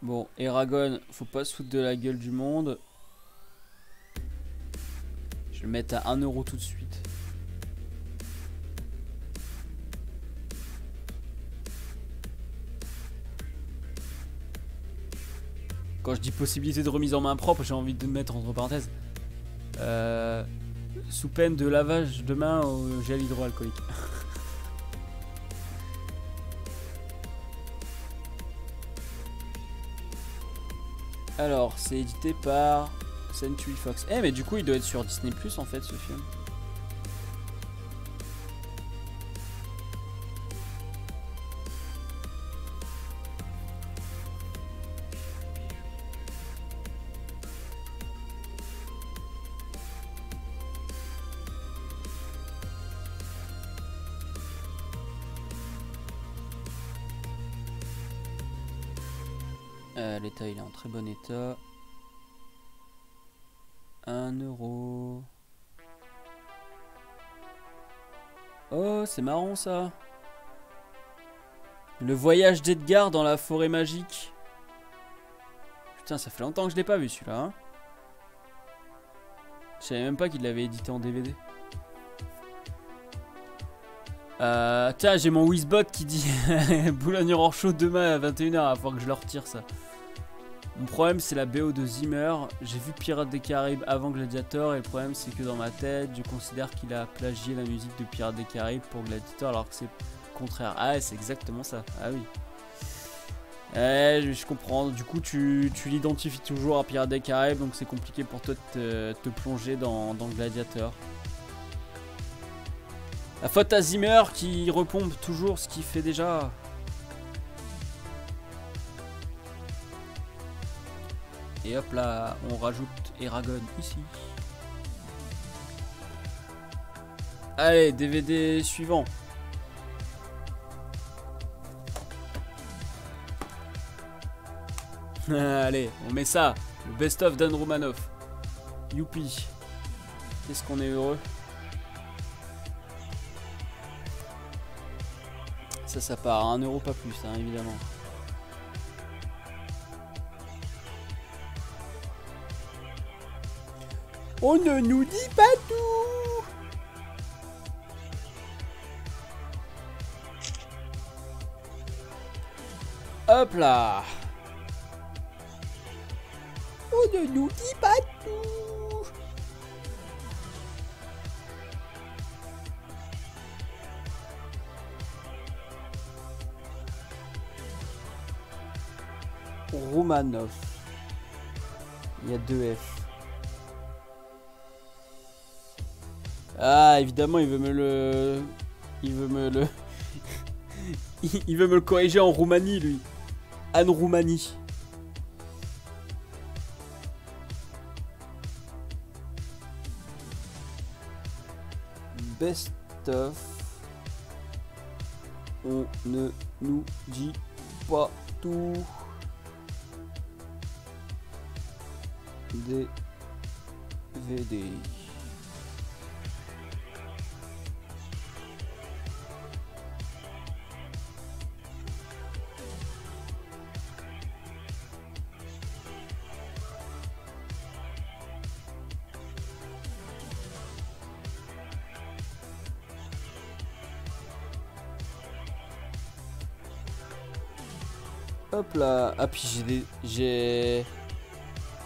Bon, Eragon, faut pas se foutre de la gueule du monde. Je vais le mettre à un euro tout de suite. Quand je dis possibilité de remise en main propre, j'ai envie de mettre entre parenthèses euh, sous peine de lavage de main au gel hydroalcoolique. Alors, c'est édité par Century Fox. Eh, hey, mais du coup, il doit être sur Disney Plus en fait, ce film. Euh, l'état, il est en très bon état. un euro. Oh, c'est marrant ça. Le voyage d'Edgar dans la forêt magique. Putain, ça fait longtemps que je l'ai pas vu celui-là. Hein, je savais même pas qu'il l'avait édité en D V D. Euh, tiens, j'ai mon Wizbot qui dit Boulogne Horror Show demain à vingt et une heures. Il va falloir que je le retire ça. Mon problème c'est la B O de Zimmer. J'ai vu Pirates des Caraïbes avant Gladiator et le problème c'est que dans ma tête je considère qu'il a plagié la musique de Pirates des Caraïbes pour Gladiator alors que c'est le contraire. Ah c'est exactement ça. Ah oui. Eh, je comprends. Du coup tu, tu l'identifies toujours à Pirates des Caraïbes donc c'est compliqué pour toi de te, te plonger dans, dans Gladiator. La faute à Zimmer qui repompe toujours ce qu'il fait déjà. Et hop là, on rajoute Eragon ici. Allez, D V D suivant. Allez, on met ça. Le best-of d'Anne Roumanoff. Youpi. Qu'est-ce qu'on est heureux. Ça, ça part à un euro, pas plus, hein, évidemment. On ne nous dit pas tout. Hop là. On ne nous dit pas tout. Roumanoff. Il y a deux F. Ah évidemment il veut me le... Il veut me le... il veut me le corriger en Roumanie lui. Anne Roumanie. Best of. On ne nous dit pas tout. D V D. Hop là. Ah puis j'ai des... j'ai...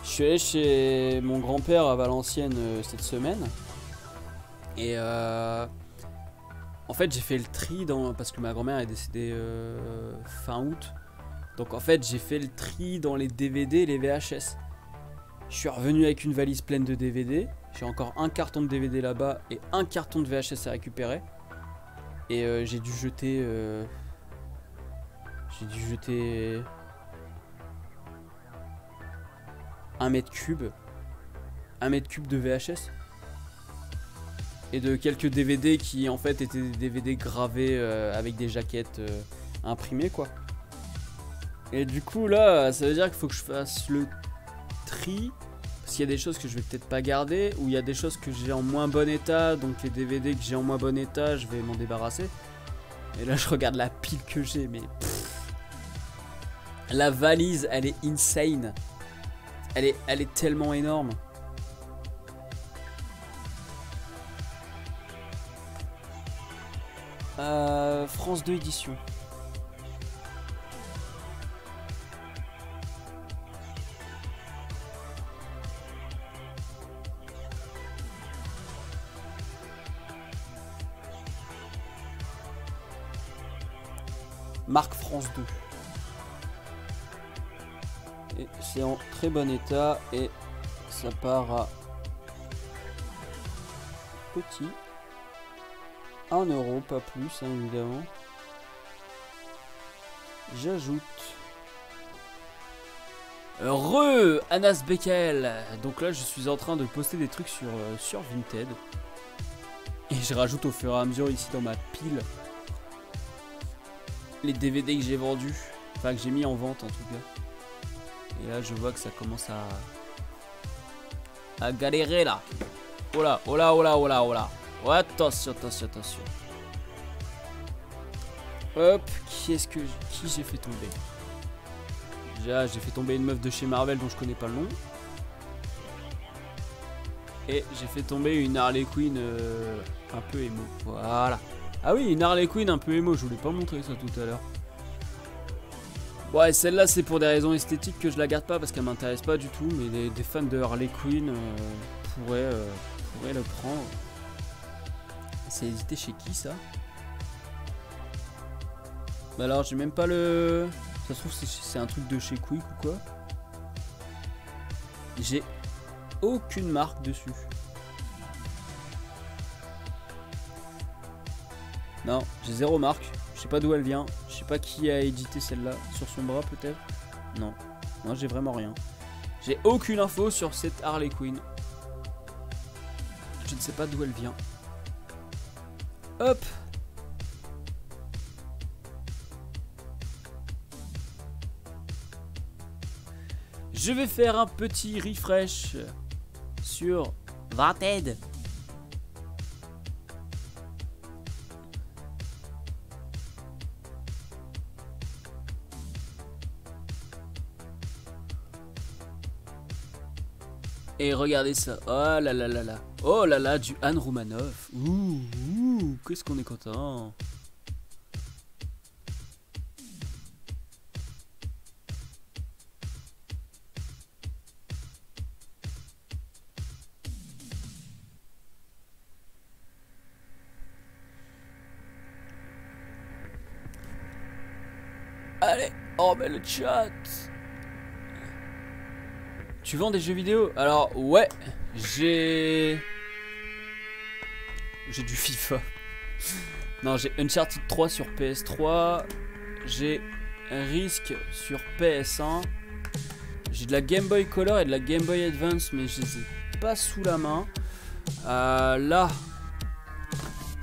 Je suis allé chez mon grand-père à Valenciennes euh, cette semaine. Et euh... en fait j'ai fait le tri dans... parce que ma grand-mère est décédée euh, fin août. Donc en fait j'ai fait le tri dans les D V D et les V H S. Je suis revenu avec une valise pleine de D V D. J'ai encore un carton de D V D là-bas et un carton de V H S à récupérer. Et euh, j'ai dû jeter... Euh... J'ai dû jeter... Un mètre cube. Un mètre cube de V H S. Et de quelques D V D qui en fait étaient des D V D gravés euh, avec des jaquettes euh, imprimées quoi. Et du coup là, ça veut dire qu'il faut que je fasse le tri. Parce qu'il y a des choses que je vais peut-être pas garder. Ou il y a des choses que j'ai en moins bon état. Donc les D V D que j'ai en moins bon état, je vais m'en débarrasser. Et là je regarde la pile que j'ai, mais... Pff. La valise, elle est insane. Elle est, elle est tellement énorme. Euh, France deux édition. Marque France deux. Et c'est en très bon état et ça part à petit. un euro, pas plus hein, évidemment. J'ajoute. Heureux Anas Beckel. Donc là je suis en train de poster des trucs sur, euh, sur Vinted. Et je rajoute au fur et à mesure ici dans ma pile. Les D V D que j'ai vendus, enfin que j'ai mis en vente en tout cas. Et là je vois que ça commence à à galérer là. Oh là, oh là, oh là, oh là, oh là. Oh, attention, attention, attention. Hop, qui est-ce que qui j'ai fait tomber? Déjà j'ai fait tomber une meuf de chez Marvel dont je connais pas le nom. Et j'ai fait tomber une Harley Quinn euh, un peu émo. Voilà. Ah oui, une Harley Quinn un peu émo, je voulais pas montrer ça tout à l'heure. Ouais, celle-là c'est pour des raisons esthétiques que je la garde pas parce qu'elle m'intéresse pas du tout. Mais des, des fans de Harley Quinn euh, pourraient, euh, pourraient le prendre. C'est hésité chez qui ça? Bah alors j'ai même pas le... Ça se trouve c'est un truc de chez Quick ou quoi? J'ai aucune marque dessus. Non, j'ai zéro marque, je sais pas d'où elle vient, je sais pas qui a édité celle-là, sur son bras peut-être. Non, non j'ai vraiment rien. J'ai aucune info sur cette Harley Quinn. Je ne sais pas d'où elle vient. Hop. Je vais faire un petit refresh sur Vinted. Et regardez ça, oh là là là là, oh là là, du Anne Roumanoff, ouh, ouh, qu'est-ce qu'on est content. Allez, oh mais le chat. Tu vends des jeux vidéo? Alors ouais, j'ai... J'ai du FIFA. Non, j'ai Uncharted trois sur P S trois. J'ai Risk sur P S un. J'ai de la Game Boy Color et de la Game Boy Advance, mais je les ai pas sous la main. Euh, là...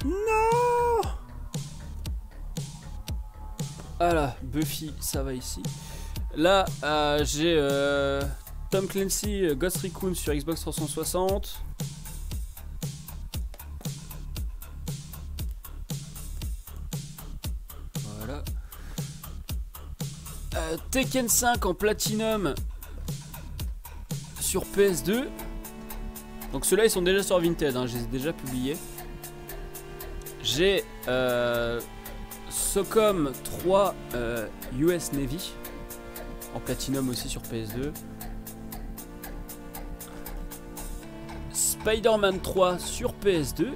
Non. Ah là, Buffy, ça va ici. Là, euh, j'ai... Euh... Tom Clancy, uh, Ghost Recon sur Xbox trois cent soixante. Voilà. Euh, Tekken cinq en Platinum sur P S deux. Donc ceux-là ils sont déjà sur Vinted, hein, je les ai déjà publiés. J'ai euh, Socom trois euh, U S Navy. en platinum aussi sur P S deux. Spider-Man trois sur P S deux.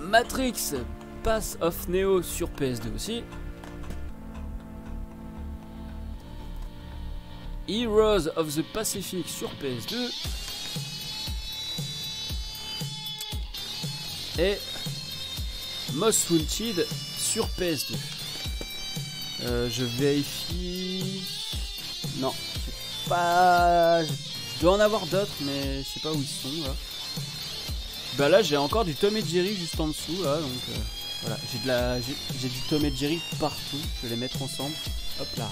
Matrix Pass of Neo sur P S deux aussi. Heroes of the Pacific sur P S deux. Et Most Wanted sur P S deux. Euh, je vérifie. Non, j'ai pas. Je dois en avoir d'autres, mais je sais pas où ils sont là. Bah là j'ai encore du Tom et Jerry juste en dessous là, donc euh, voilà, j'ai de la j'ai du Tom et Jerry partout, je vais les mettre ensemble. Hop là.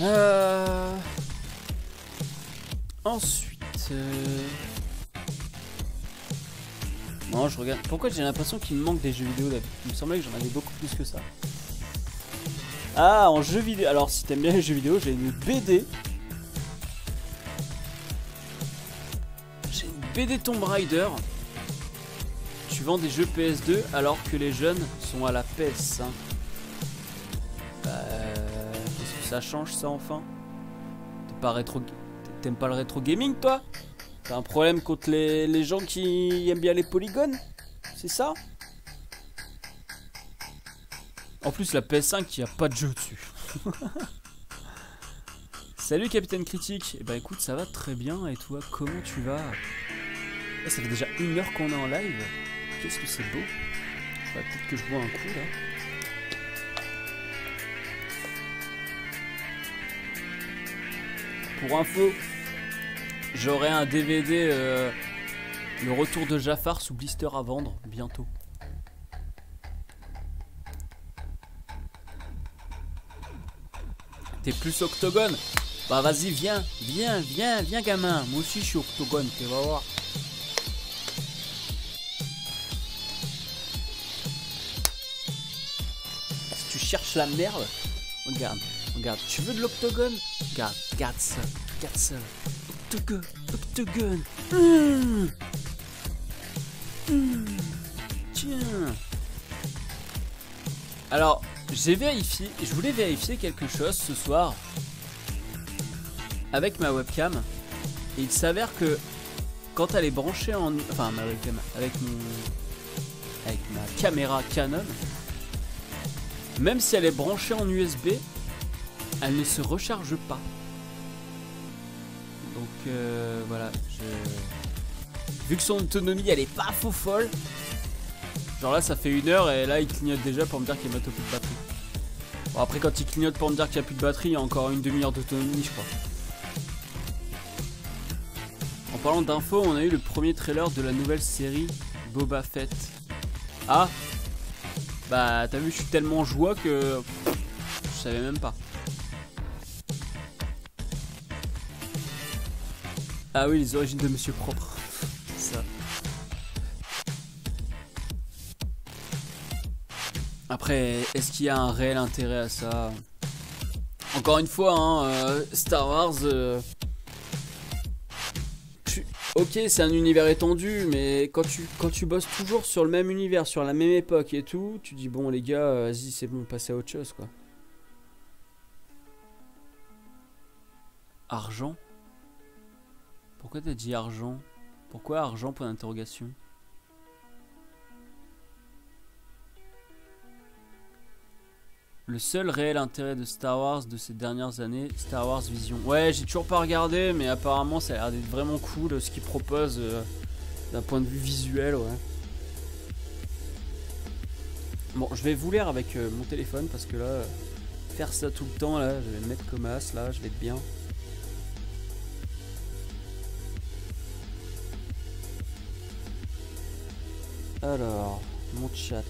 Euh... Ensuite euh... Non, je regarde. Pourquoi j'ai l'impression qu'il me manque des jeux vidéo là? Il me semblait que j'en avais beaucoup plus que ça. Ah, en jeu vidéo, alors si t'aimes bien les jeux vidéo, j'ai une B D. J'ai une B D Tomb Raider. Tu vends des jeux P S deux alors que les jeunes sont à la P S cinq. Bah, qu'est-ce que ça change ça enfin? T'es pas rétro... T'aimes pas le rétro gaming toi? T'as un problème contre les... les gens qui aiment bien les polygones? C'est ça? En plus la P S cinq il n'y a pas de jeu dessus. Salut Capitaine Critique. Et eh bah ben, écoute, ça va très bien, et toi comment tu vas? Eh, ça fait déjà une heure qu'on est en live. Qu'est-ce que c'est beau. Bah, peut-être que je bois un coup là. Pour info, j'aurai un D V D euh, Le Retour de Jafar sous blister à vendre bientôt. T'es plus octogone? Bah vas-y, viens, viens, viens, viens gamin. Moi aussi je suis octogone, tu vas voir. Si tu cherches la merde, regarde, regarde. Tu veux de l'octogone? Regarde, regarde ça, regarde ça. Octogone, octogone. Mmh. Mmh. Tiens. Alors... J'ai vérifié, je voulais vérifier quelque chose ce soir avec ma webcam, et il s'avère que quand elle est branchée en... Enfin ma webcam, avec mon... Avec ma caméra Canon, même si elle est branchée en U S B, elle ne se recharge pas. Donc euh, voilà, je... vu que son autonomie elle est pas faux folle. Genre là ça fait une heure et là il clignote déjà pour me dire qu'il m'a tout plus de batterie. Bon, après quand il clignote pour me dire qu'il n'y a plus de batterie, il y a encore une demi-heure d'autonomie je crois. En parlant d'infos, on a eu le premier trailer de la nouvelle série Boba Fett. Ah bah t'as vu, je suis tellement joie que je savais même pas. Ah oui, les origines de Monsieur Propre. Ça. Après, est-ce qu'il y a un réel intérêt à ça? Encore une fois, hein, euh, Star Wars... Euh... Tu... Ok, c'est un univers étendu, mais quand tu, quand tu bosses toujours sur le même univers, sur la même époque et tout, tu dis, bon les gars, vas-y, c'est bon, passez à autre chose, quoi. Argent? Pourquoi t'as dit argent? Pourquoi argent, point d'interrogation? Le seul réel intérêt de Star Wars de ces dernières années, Star Wars Vision. Ouais, j'ai toujours pas regardé, mais apparemment ça a l'air d'être vraiment cool ce qu'ils proposent euh, d'un point de vue visuel, ouais. Bon, je vais vous lire avec euh, mon téléphone parce que là, euh, faire ça tout le temps, là, je vais me mettre comme as, là, je vais être bien. Alors, mon chat.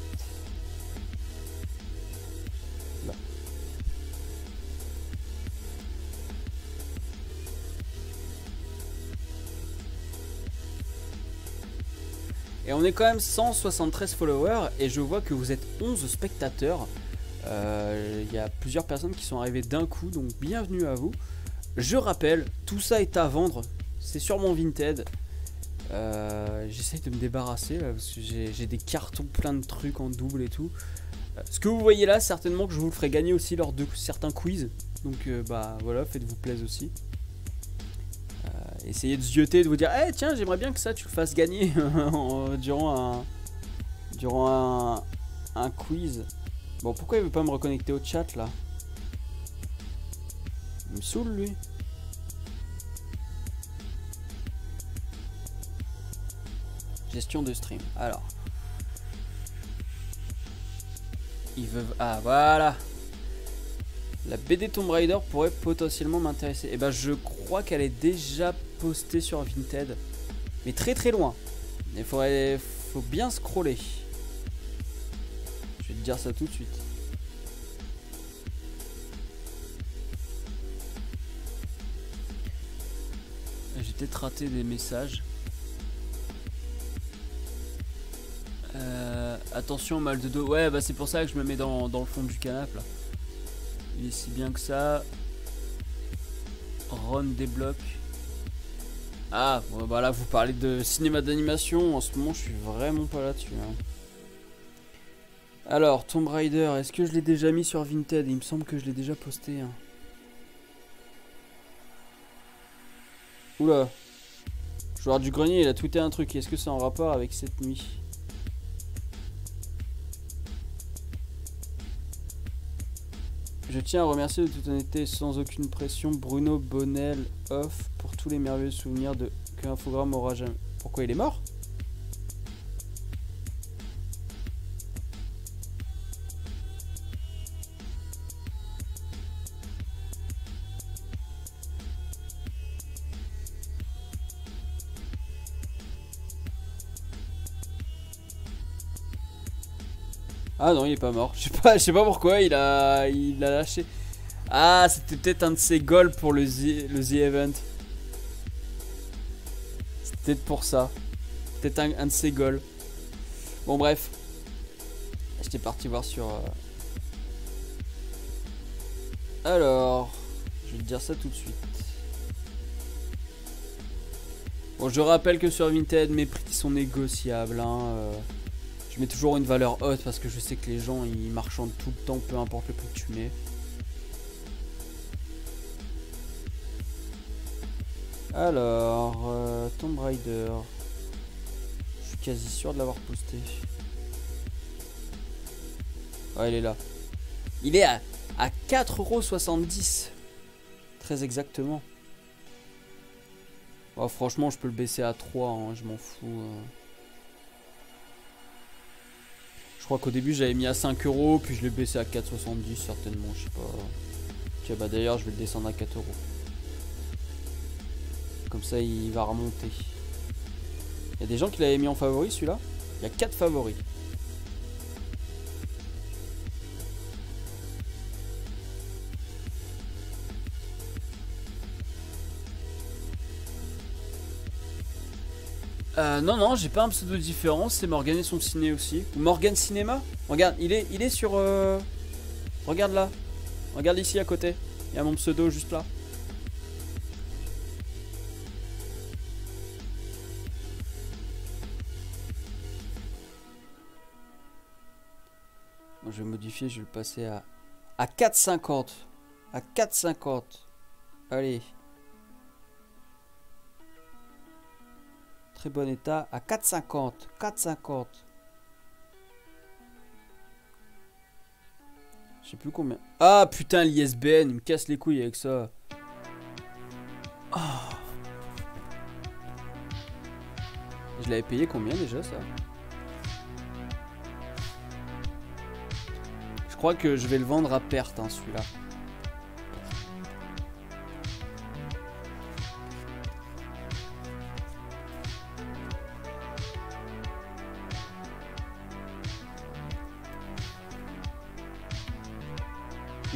Et on est quand même cent soixante-treize followers et je vois que vous êtes onze spectateurs. Il euh, y a plusieurs personnes qui sont arrivées d'un coup, donc bienvenue à vous. Je rappelle, tout ça est à vendre. C'est sur mon Vinted. Euh, J'essaye de me débarrasser là, parce que j'ai des cartons plein de trucs en double et tout. Euh, ce que vous voyez là, certainement que je vous le ferai gagner aussi lors de certains quiz. Donc euh, bah voilà, faites-vous plaisir aussi. Euh, essayez de zioter, de vous dire hey, « Eh tiens, j'aimerais bien que ça tu le fasses gagner durant un durant un, un quiz. » Bon, pourquoi il veut pas me reconnecter au chat là? Il me saoule lui. Gestion de stream. Alors, ils veulent. Ah voilà. La B D Tomb Raider pourrait potentiellement m'intéresser. Et eh ben, je crois qu'elle est déjà postée sur Vinted, mais très très loin. Il faudrait, faut bien scroller. Je vais te dire ça tout de suite. J'ai peut-être raté des messages. Euh, attention, mal de dos. Ouais, bah c'est pour ça que je me mets dans, dans le fond du canapé là. Il est si bien que ça. Ron débloque. Ah, bah là vous parlez de cinéma d'animation. En ce moment, je suis vraiment pas là-dessus. Hein. Alors, Tomb Raider, est-ce que je l'ai déjà mis sur Vinted? Il me semble que je l'ai déjà posté. Hein. Oula. Joueur du grenier, il a tweeté un truc. Est-ce que c'est en rapport avec cette nuit? Je tiens à remercier de toute honnêteté, sans aucune pression, Bruno Bonnel Off pour tous les merveilleux souvenirs de qu'un infogramme aura jamais. Pourquoi il est mort? Ah non, il est pas mort. Je sais pas, je sais pas pourquoi il a, il a lâché. Ah, c'était peut-être un de ses goals pour le Z, le Z Event. C'était peut-être pour ça. Peut-être un, un de ses goals. Bon bref, j'étais parti voir sur. Euh... Alors, je vais te dire ça tout de suite. Bon, je rappelle que sur Vinted, mes prix sont négociables. Hein, euh... mais toujours une valeur haute parce que je sais que les gens ils marchandent tout le temps peu importe le prix que tu mets. Alors euh, Tomb Raider, je suis quasi sûr de l'avoir posté. Ah, il est là. Il est à, à quatre euros soixante-dix très exactement. Oh, franchement je peux le baisser à trois, hein, je m'en fous. euh. Je crois qu'au début j'avais mis à cinq euros, puis je l'ai baissé à quatre euros soixante-dix certainement, je sais pas. Tiens, bah d'ailleurs je vais le descendre à quatre euros. Comme ça il va remonter. Il y a des gens qui l'avaient mis en favori celui-là. Il y a quatre favoris. Euh, non, non, j'ai pas un pseudo différent, c'est Morgan et son ciné aussi. Ou Morgan Cinéma. Regarde, il est, il est sur... Euh... Regarde là. Regarde ici à côté. Il y a mon pseudo juste là. Bon, je vais modifier, je vais le passer à... à quatre cinquante. À quatre cinquante. Allez. Très bon état à quatre cinquante. quatre cinquante. Je sais plus combien. Ah putain, l'I S B N, il me casse les couilles avec ça. Oh. Je l'avais payé combien déjà ça? Je crois que je vais le vendre à perte hein, celui-là.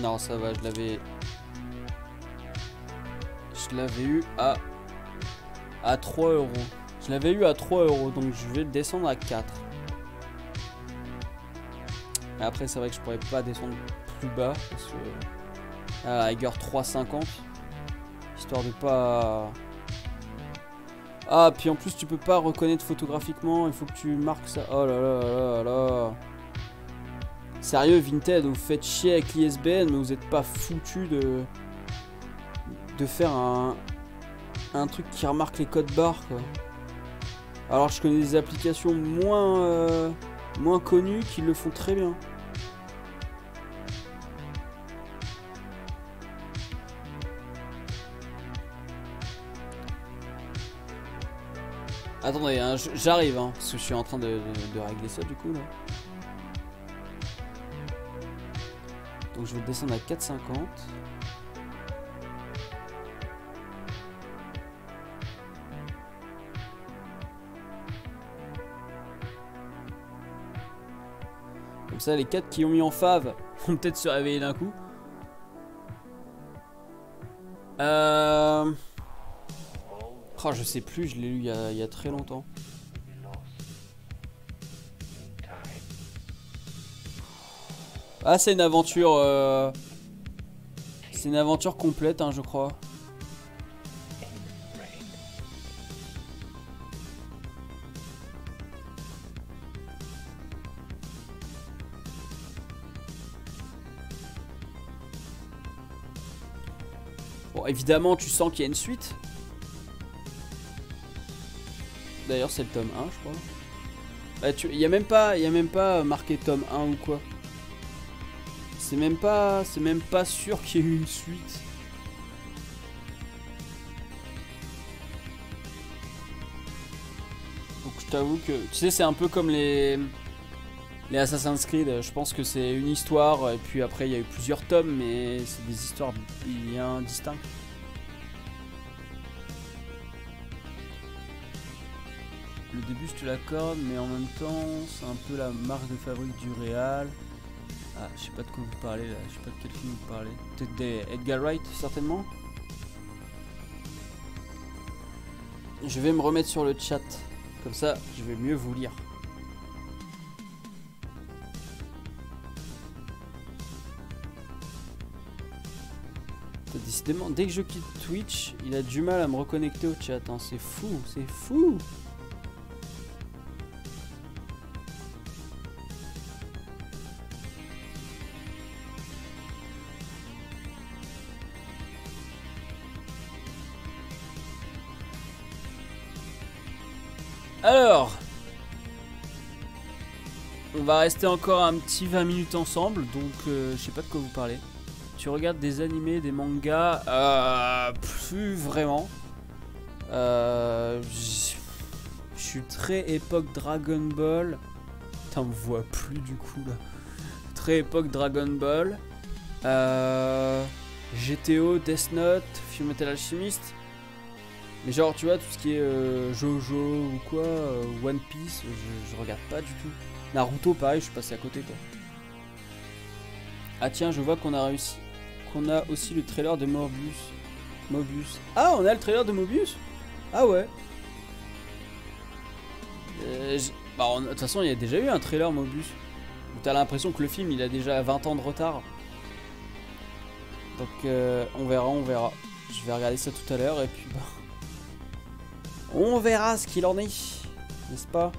Non, ça va, je l'avais. Je l'avais eu à. À trois euros. Je l'avais eu à trois euros, donc je vais le descendre à quatre. Et après, c'est vrai que je pourrais pas descendre plus bas. Parce que. À la rigueur, trois cinquante. Histoire de pas. Ah, puis en plus, tu peux pas reconnaître photographiquement. Il faut que tu marques ça. Oh là là là là. Sérieux, Vinted, vous faites chier avec l'I S B N, mais vous êtes pas foutu de... de faire un... un truc qui remarque les codes barres, quoi. Alors, je connais des applications moins... Euh... moins connues qui le font très bien. Attendez, hein, j'arrive, hein, parce que je suis en train de, de, de régler ça du coup là. Donc je vais descendre à quatre cinquante. Comme ça, les quatre qui ont mis en fave vont peut-être se réveiller d'un coup. Euh... Oh, je sais plus, je l'ai lu il y, a, il y a très longtemps. Ah, c'est une aventure... Euh... C'est une aventure complète, hein, je crois. Bon, évidemment, tu sens qu'il y a une suite. D'ailleurs, c'est le tome un, je crois. Bah, tu... y a même pas, y a même pas marqué tome un ou quoi. C'est même pas, c'est même pas sûr qu'il y ait eu une suite. Donc, je t'avoue que, tu sais, c'est un peu comme les, les Assassin's Creed. Je pense que c'est une histoire, et puis après, il y a eu plusieurs tomes, mais c'est des histoires bien distinctes. Le début, je te l'accorde, mais en même temps, c'est un peu la marque de fabrique du réal. Ah, je sais pas de quoi vous parlez là, je sais pas de quel film vous parlez. Peut-être des Edgar Wright, certainement. Je vais me remettre sur le chat, comme ça, je vais mieux vous lire. Décidément, dès que je quitte Twitch, il a du mal à me reconnecter au chat, hein. C'est fou, c'est fou. Alors, on va rester encore un petit vingt minutes ensemble, donc euh, je sais pas de quoi vous parlez. Tu regardes des animés, des mangas, euh, plus vraiment. Euh, je suis très époque Dragon Ball. Putain, on me voit plus du coup là. Très époque Dragon Ball. Euh, G T O, Death Note, Fullmetal Alchemist. Mais genre, tu vois, tout ce qui est euh, Jojo ou quoi, euh, One Piece, je, je regarde pas du tout. Naruto, pareil, je suis passé à côté, quoi. Ah tiens, je vois qu'on a réussi. Qu'on a aussi le trailer de Morbius. Mobius. Ah, on a le trailer de Mobius. Ah ouais. Euh, bah, de toute façon, il y a déjà eu un trailer Mobius. T'as l'impression que le film, il a déjà vingt ans de retard. Donc, euh, on verra, on verra. Je vais regarder ça tout à l'heure, et puis... Bah... On verra ce qu'il en est, n'est-ce pas?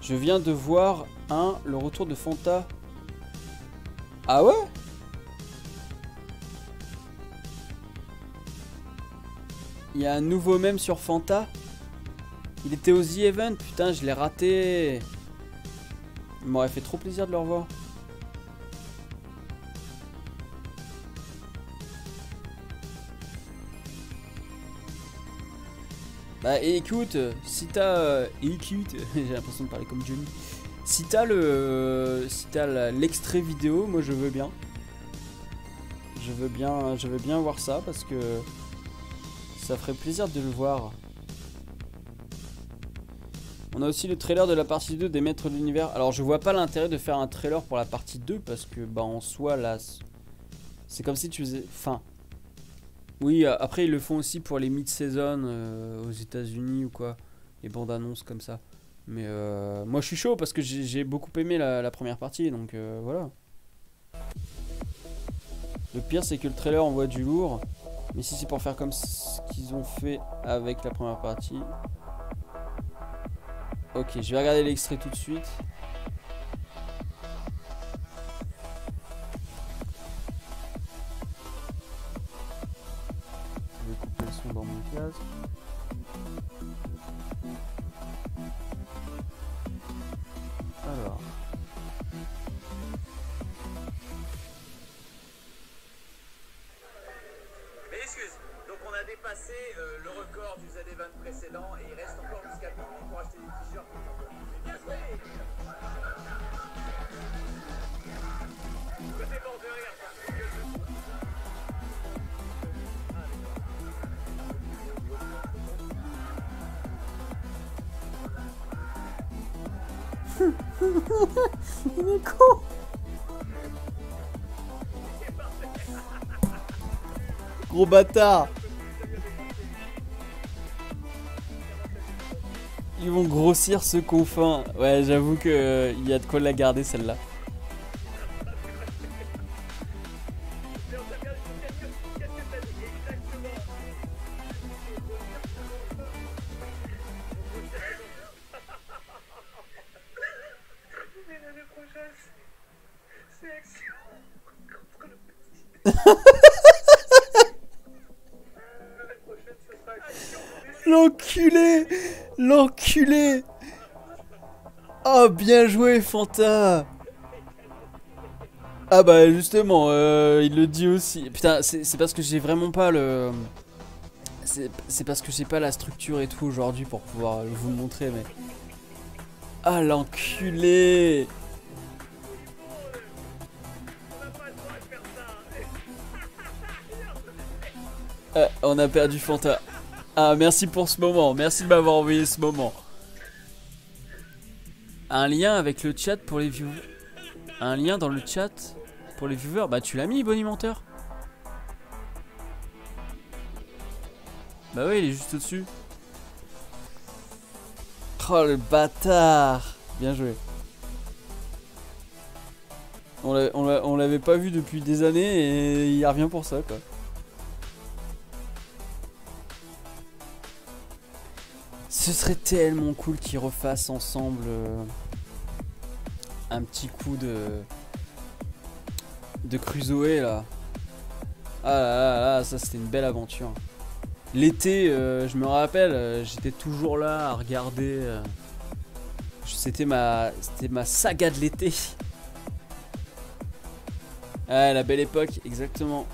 Je viens de voir un le retour de Fanta. Ah ouais? Il y a un nouveau mème sur Fanta. Il était au Z Event, putain, je l'ai raté. Il m'aurait fait trop plaisir de le revoir. Bah écoute, si t'as... Euh, écoute, j'ai l'impression de parler comme Johnny. Si t'as le... Euh, si t'as l'extrait vidéo, moi je veux bien. Je veux bien... Je veux bien voir ça parce que... Ça ferait plaisir de le voir. On a aussi le trailer de la partie deux des Maîtres de l'Univers. Alors je vois pas l'intérêt de faire un trailer pour la partie deux parce que bah en soi là... C'est comme si tu faisais... Enfin... Oui, après ils le font aussi pour les mid-season euh, aux États-Unis ou quoi, les bandes annonces comme ça. Mais euh, moi je suis chaud parce que j'ai beaucoup aimé la, la première partie, donc euh, voilà. Le pire c'est que le trailer envoie du lourd, Mais si c'est pour faire comme ce qu'ils ont fait avec la première partie. Ok, je vais regarder l'extrait tout de suite. Je vais couper le son dans mon casque. Alors. Mais excuse, donc on a dépassé euh, le record du Z Event précédent et il reste encore jusqu'à minuit pour acheter des t-shirts. Bien joué! Côté bord de rire. Il est con. Gros bâtard. Ils vont grossir ce confin. Ouais, j'avoue que euh, y a de quoi la garder celle-là. L'enculé, l'enculé. Oh, bien joué Fanta. Ah bah justement, euh, il le dit aussi. Putain, c'est parce que j'ai vraiment pas le... C'est parce que j'ai pas la structure et tout aujourd'hui pour pouvoir vous le montrer, mais... Ah, l'enculé. Ah, on a perdu Fanta. Ah, merci pour ce moment, merci de m'avoir envoyé ce moment. Un lien avec le chat pour les viewers. Un lien dans le chat pour les viewers. Bah tu l'as mis, Bonnie Menteur. Bah ouais, il est juste au-dessus. Oh le bâtard. Bien joué. On l'avait pas vu depuis des années et il revient pour ça quoi. Ce serait tellement cool qu'ils refassent ensemble euh, un petit coup de de Crusoé là. Ah là là, là ça c'était une belle aventure. L'été, euh, je me rappelle, euh, j'étais toujours là à regarder. Euh, c'était ma c'était ma saga de l'été. Ah, la belle époque, exactement.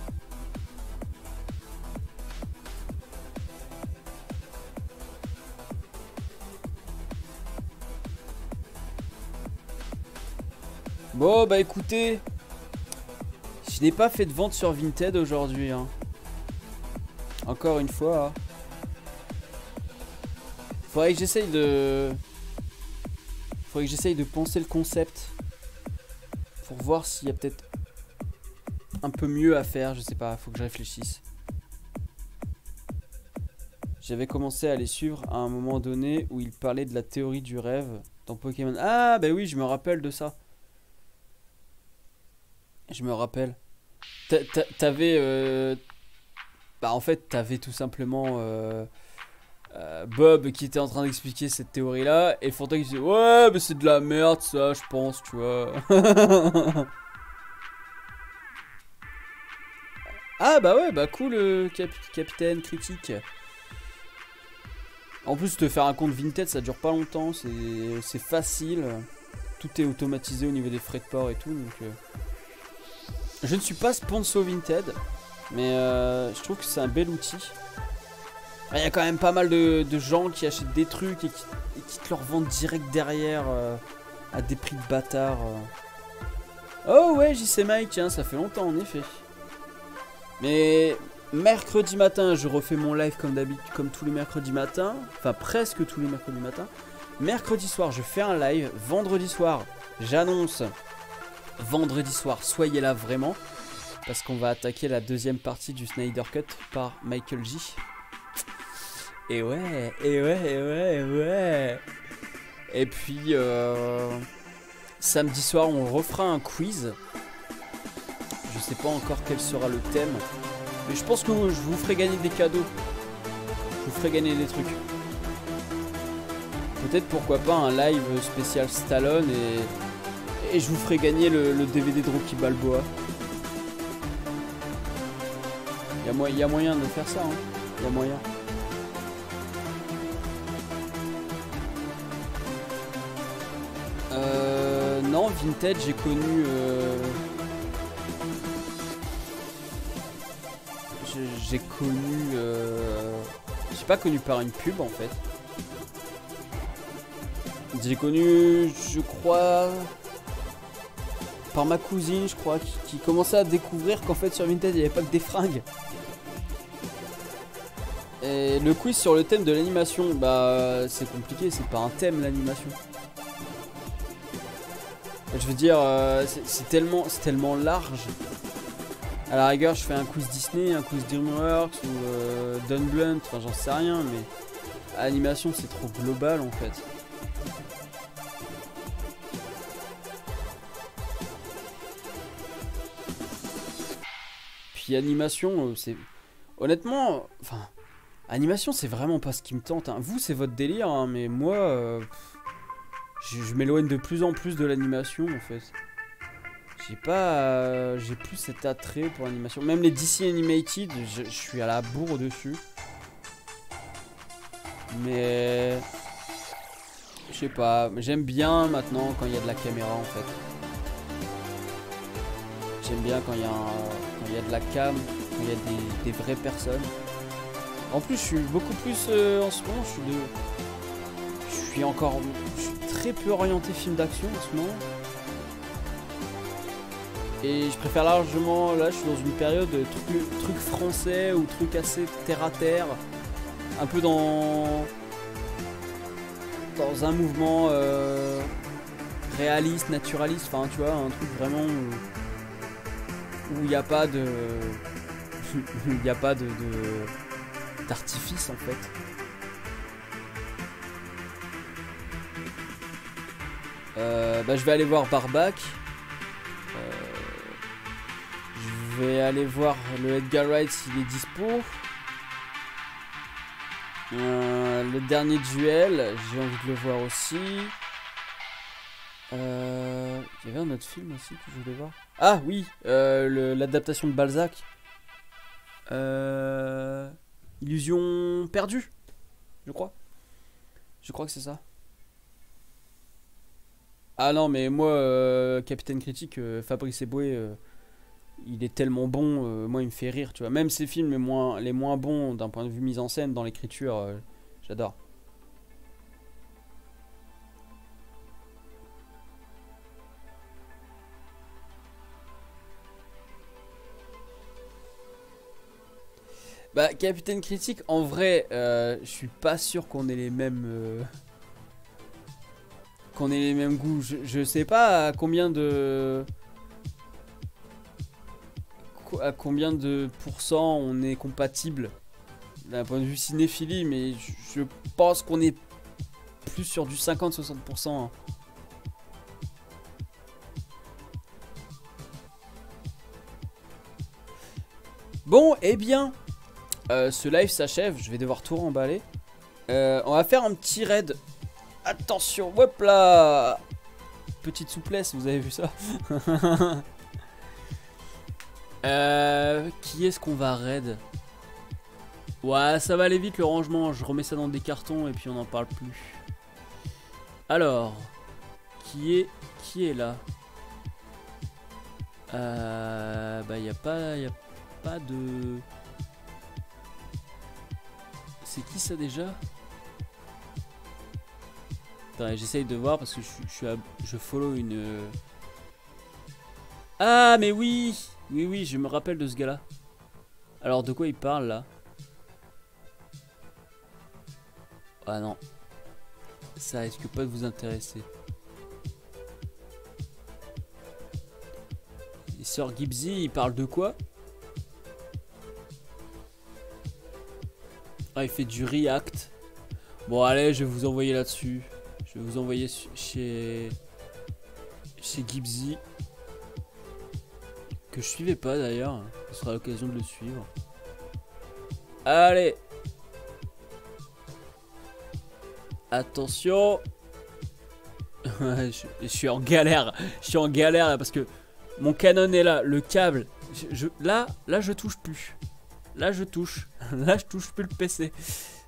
Bon bah écoutez, je n'ai pas fait de vente sur Vinted aujourd'hui hein. Encore une fois hein. Faudrait que j'essaye de Faudrait que j'essaye de penser le concept pour voir s'il y a peut-être un peu mieux à faire, je sais pas, faut que je réfléchisse. J'avais commencé à les suivre à un moment donné où ils parlaient de la théorie du rêve dans Pokémon. Ah bah oui, je me rappelle de ça. Je me rappelle. T'avais... Euh... Bah en fait, t'avais tout simplement euh... Euh, Bob qui était en train d'expliquer cette théorie-là. Et Fanta qui disait, ouais, mais c'est de la merde ça, je pense, tu vois. Ah bah ouais, bah cool, euh, cap capitaine critique. En plus, te faire un compte Vinted, ça dure pas longtemps. C'est facile. Tout est automatisé au niveau des frais de port et tout, donc... Euh... Je ne suis pas sponsor Vinted, mais euh, je trouve que c'est un bel outil. Il y a quand même pas mal de, de gens qui achètent des trucs et qui, et qui te le revendent direct derrière euh, à des prix de bâtard. Euh. Oh ouais, J C Mike, tiens, ça fait longtemps en effet. Mais mercredi matin, je refais mon live comme d'habitude, comme tous les mercredis matins, enfin presque tous les mercredis matins. Mercredi soir, je fais un live. Vendredi soir, j'annonce. Vendredi soir, soyez là vraiment, parce qu'on va attaquer la deuxième partie du Snyder Cut par Michael G. Et ouais, et ouais, et ouais, et ouais. Et puis euh, samedi soir, on refera un quiz. Je sais pas encore quel sera le thème, Mais je pense que vous, je vous ferai gagner des cadeaux. Je vous ferai gagner des trucs. Peut-être pourquoi pas un live spécial Stallone et, et je vous ferai gagner le, le D V D de Rocky Balboa. Il y a moyen de faire ça, hein. Il y a moyen. Euh, non, Vinted, j'ai connu... Euh... J'ai connu... Euh... J'ai pas connu par une pub, en fait. J'ai connu, je crois... Par ma cousine, je crois, qui, qui commençait à découvrir qu'en fait, sur Vinted, il n'y avait pas que des fringues. Et le quiz sur le thème de l'animation, bah c'est compliqué, c'est pas un thème l'animation. Je veux dire, euh, c'est tellement, tellement large. À la rigueur, je fais un quiz Disney, un quiz DreamWorks ou euh, Don Blunt, enfin j'en sais rien, mais animation c'est trop global en fait. Puis animation, c'est honnêtement, enfin. Animation, c'est vraiment pas ce qui me tente. Hein. Vous, c'est votre délire, hein, mais moi, euh, je, je m'éloigne de plus en plus de l'animation, en fait. J'ai pas, euh, j'ai plus cet attrait pour l'animation. Même les D C Animated, je, je suis à la bourre dessus. Mais, je sais pas. J'aime bien maintenant quand il y a de la caméra, en fait. J'aime bien quand il y a, quand il y a de la cam, quand il y a des, des vraies personnes. En plus, je suis beaucoup plus euh, en ce moment. Je suis, de... je suis encore, je suis très peu orienté film d'action en ce moment. Et je préfère largement. Là, je suis dans une période de truc, truc français ou truc assez terre à terre, un peu dans dans un mouvement euh, réaliste, naturaliste. Enfin, tu vois, un truc vraiment où il n'y a pas de, il n'y a pas de, de... d'artifice en fait. Euh, bah, je vais aller voir Barbac. Euh, je vais aller voir le Edgar Wright s'il est dispo. Euh, le dernier duel, j'ai envie de le voir aussi. Euh, il y avait un autre film aussi que je voulais voir. Ah oui, euh, l'adaptation de Balzac. Euh... Illusion perdue, je crois. Je crois que c'est ça. Ah non, mais moi, euh, Capitaine Critique, euh, Fabrice Eboué, euh, il est tellement bon. Euh, moi, il me fait rire, tu vois. Même ses films les moins, les moins bons d'un point de vue mise en scène, dans l'écriture, euh, j'adore. Bah, Capitaine Critique, en vrai, euh, je suis pas sûr qu'on ait les mêmes... Euh, qu'on ait les mêmes goûts. Je, je sais pas à combien de... à combien de pourcents on est compatible d'un point de vue cinéphilie, mais je, je pense qu'on est plus sur du cinquante à soixante pour cent. Hein. Bon, eh bien... Euh, ce live s'achève, je vais devoir tout remballer. Euh, on va faire un petit raid. Attention, hop là. Petite souplesse, vous avez vu ça. euh, Qui est-ce qu'on va raid? Ouais, ça va aller vite le rangement. Je remets ça dans des cartons et puis on n'en parle plus. Alors, qui est, qui est là? euh, Bah, il n'y a pas, y a pas de... C'est qui ça déjà? Attends, j'essaye de voir parce que je, je, je, je follow une... Ah mais oui! Oui oui, je me rappelle de ce gars là. Alors de quoi il parle là? Ah non. Ça risque pas de vous intéresser. Et Sir Gibbsy, il parle de quoi? Ah, il fait du react. Bon, allez, je vais vous envoyer là-dessus. Je vais vous envoyer chez... Chez Gibbsy. Que je suivais pas, d'ailleurs. Ce sera l'occasion de le suivre. Allez. Attention. je, je suis en galère. Je suis en galère là parce que mon canon est là. Le câble. Je, je, là, là, je touche plus. Là, je touche. Là, je touche plus le P C.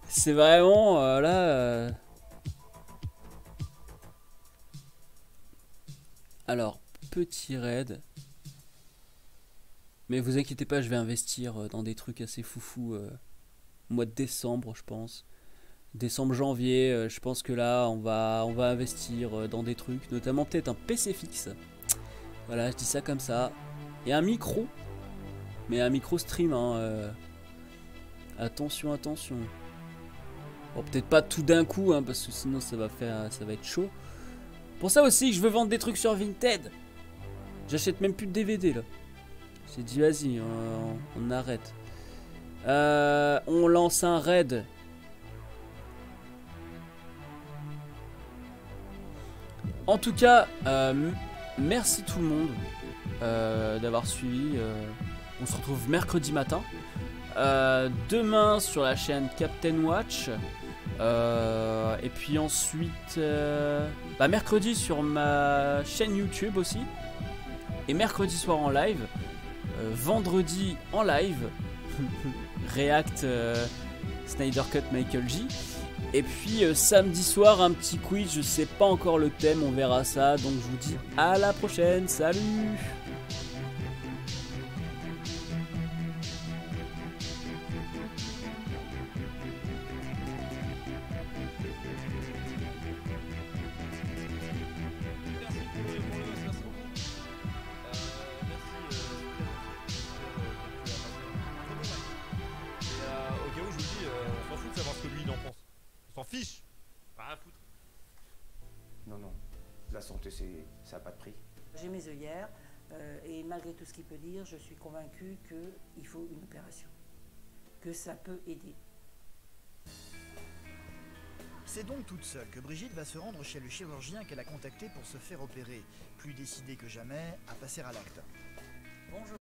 C'est vraiment euh, là. Euh... Alors, petit raid. Mais vous inquiétez pas, je vais investir dans des trucs assez foufou. Euh, au mois de décembre, je pense. Décembre, janvier, euh, je pense que là, on va, on va investir euh, dans des trucs. Notamment peut-être un P C fixe. Voilà, je dis ça comme ça. Et un micro. Mais un micro stream. Hein, euh... Attention, attention. Bon, peut-être pas tout d'un coup, hein, parce que sinon ça va faire, ça va être chaud. Pour ça aussi, je veux vendre des trucs sur Vinted. J'achète même plus de D V D là. J'ai dit vas-y, on, on arrête. Euh, on lance un raid. En tout cas, euh, merci tout le monde euh, d'avoir suivi. Euh, on se retrouve mercredi matin. Euh, demain sur la chaîne Captain Watch. Euh, et puis ensuite... Euh, bah mercredi sur ma chaîne YouTube aussi. Et mercredi soir en live, euh, vendredi en live, React euh, Snyder Cut Michael G. Et puis euh, samedi soir un petit quiz, je sais pas encore le thème, on verra ça. Donc je vous dis à la prochaine, salut. Tout ce qu'il peut dire, je suis convaincue qu'il faut une opération, que ça peut aider. C'est donc toute seule que Brigitte va se rendre chez le chirurgien qu'elle a contacté pour se faire opérer, plus décidée que jamais à passer à l'acte. Bonjour.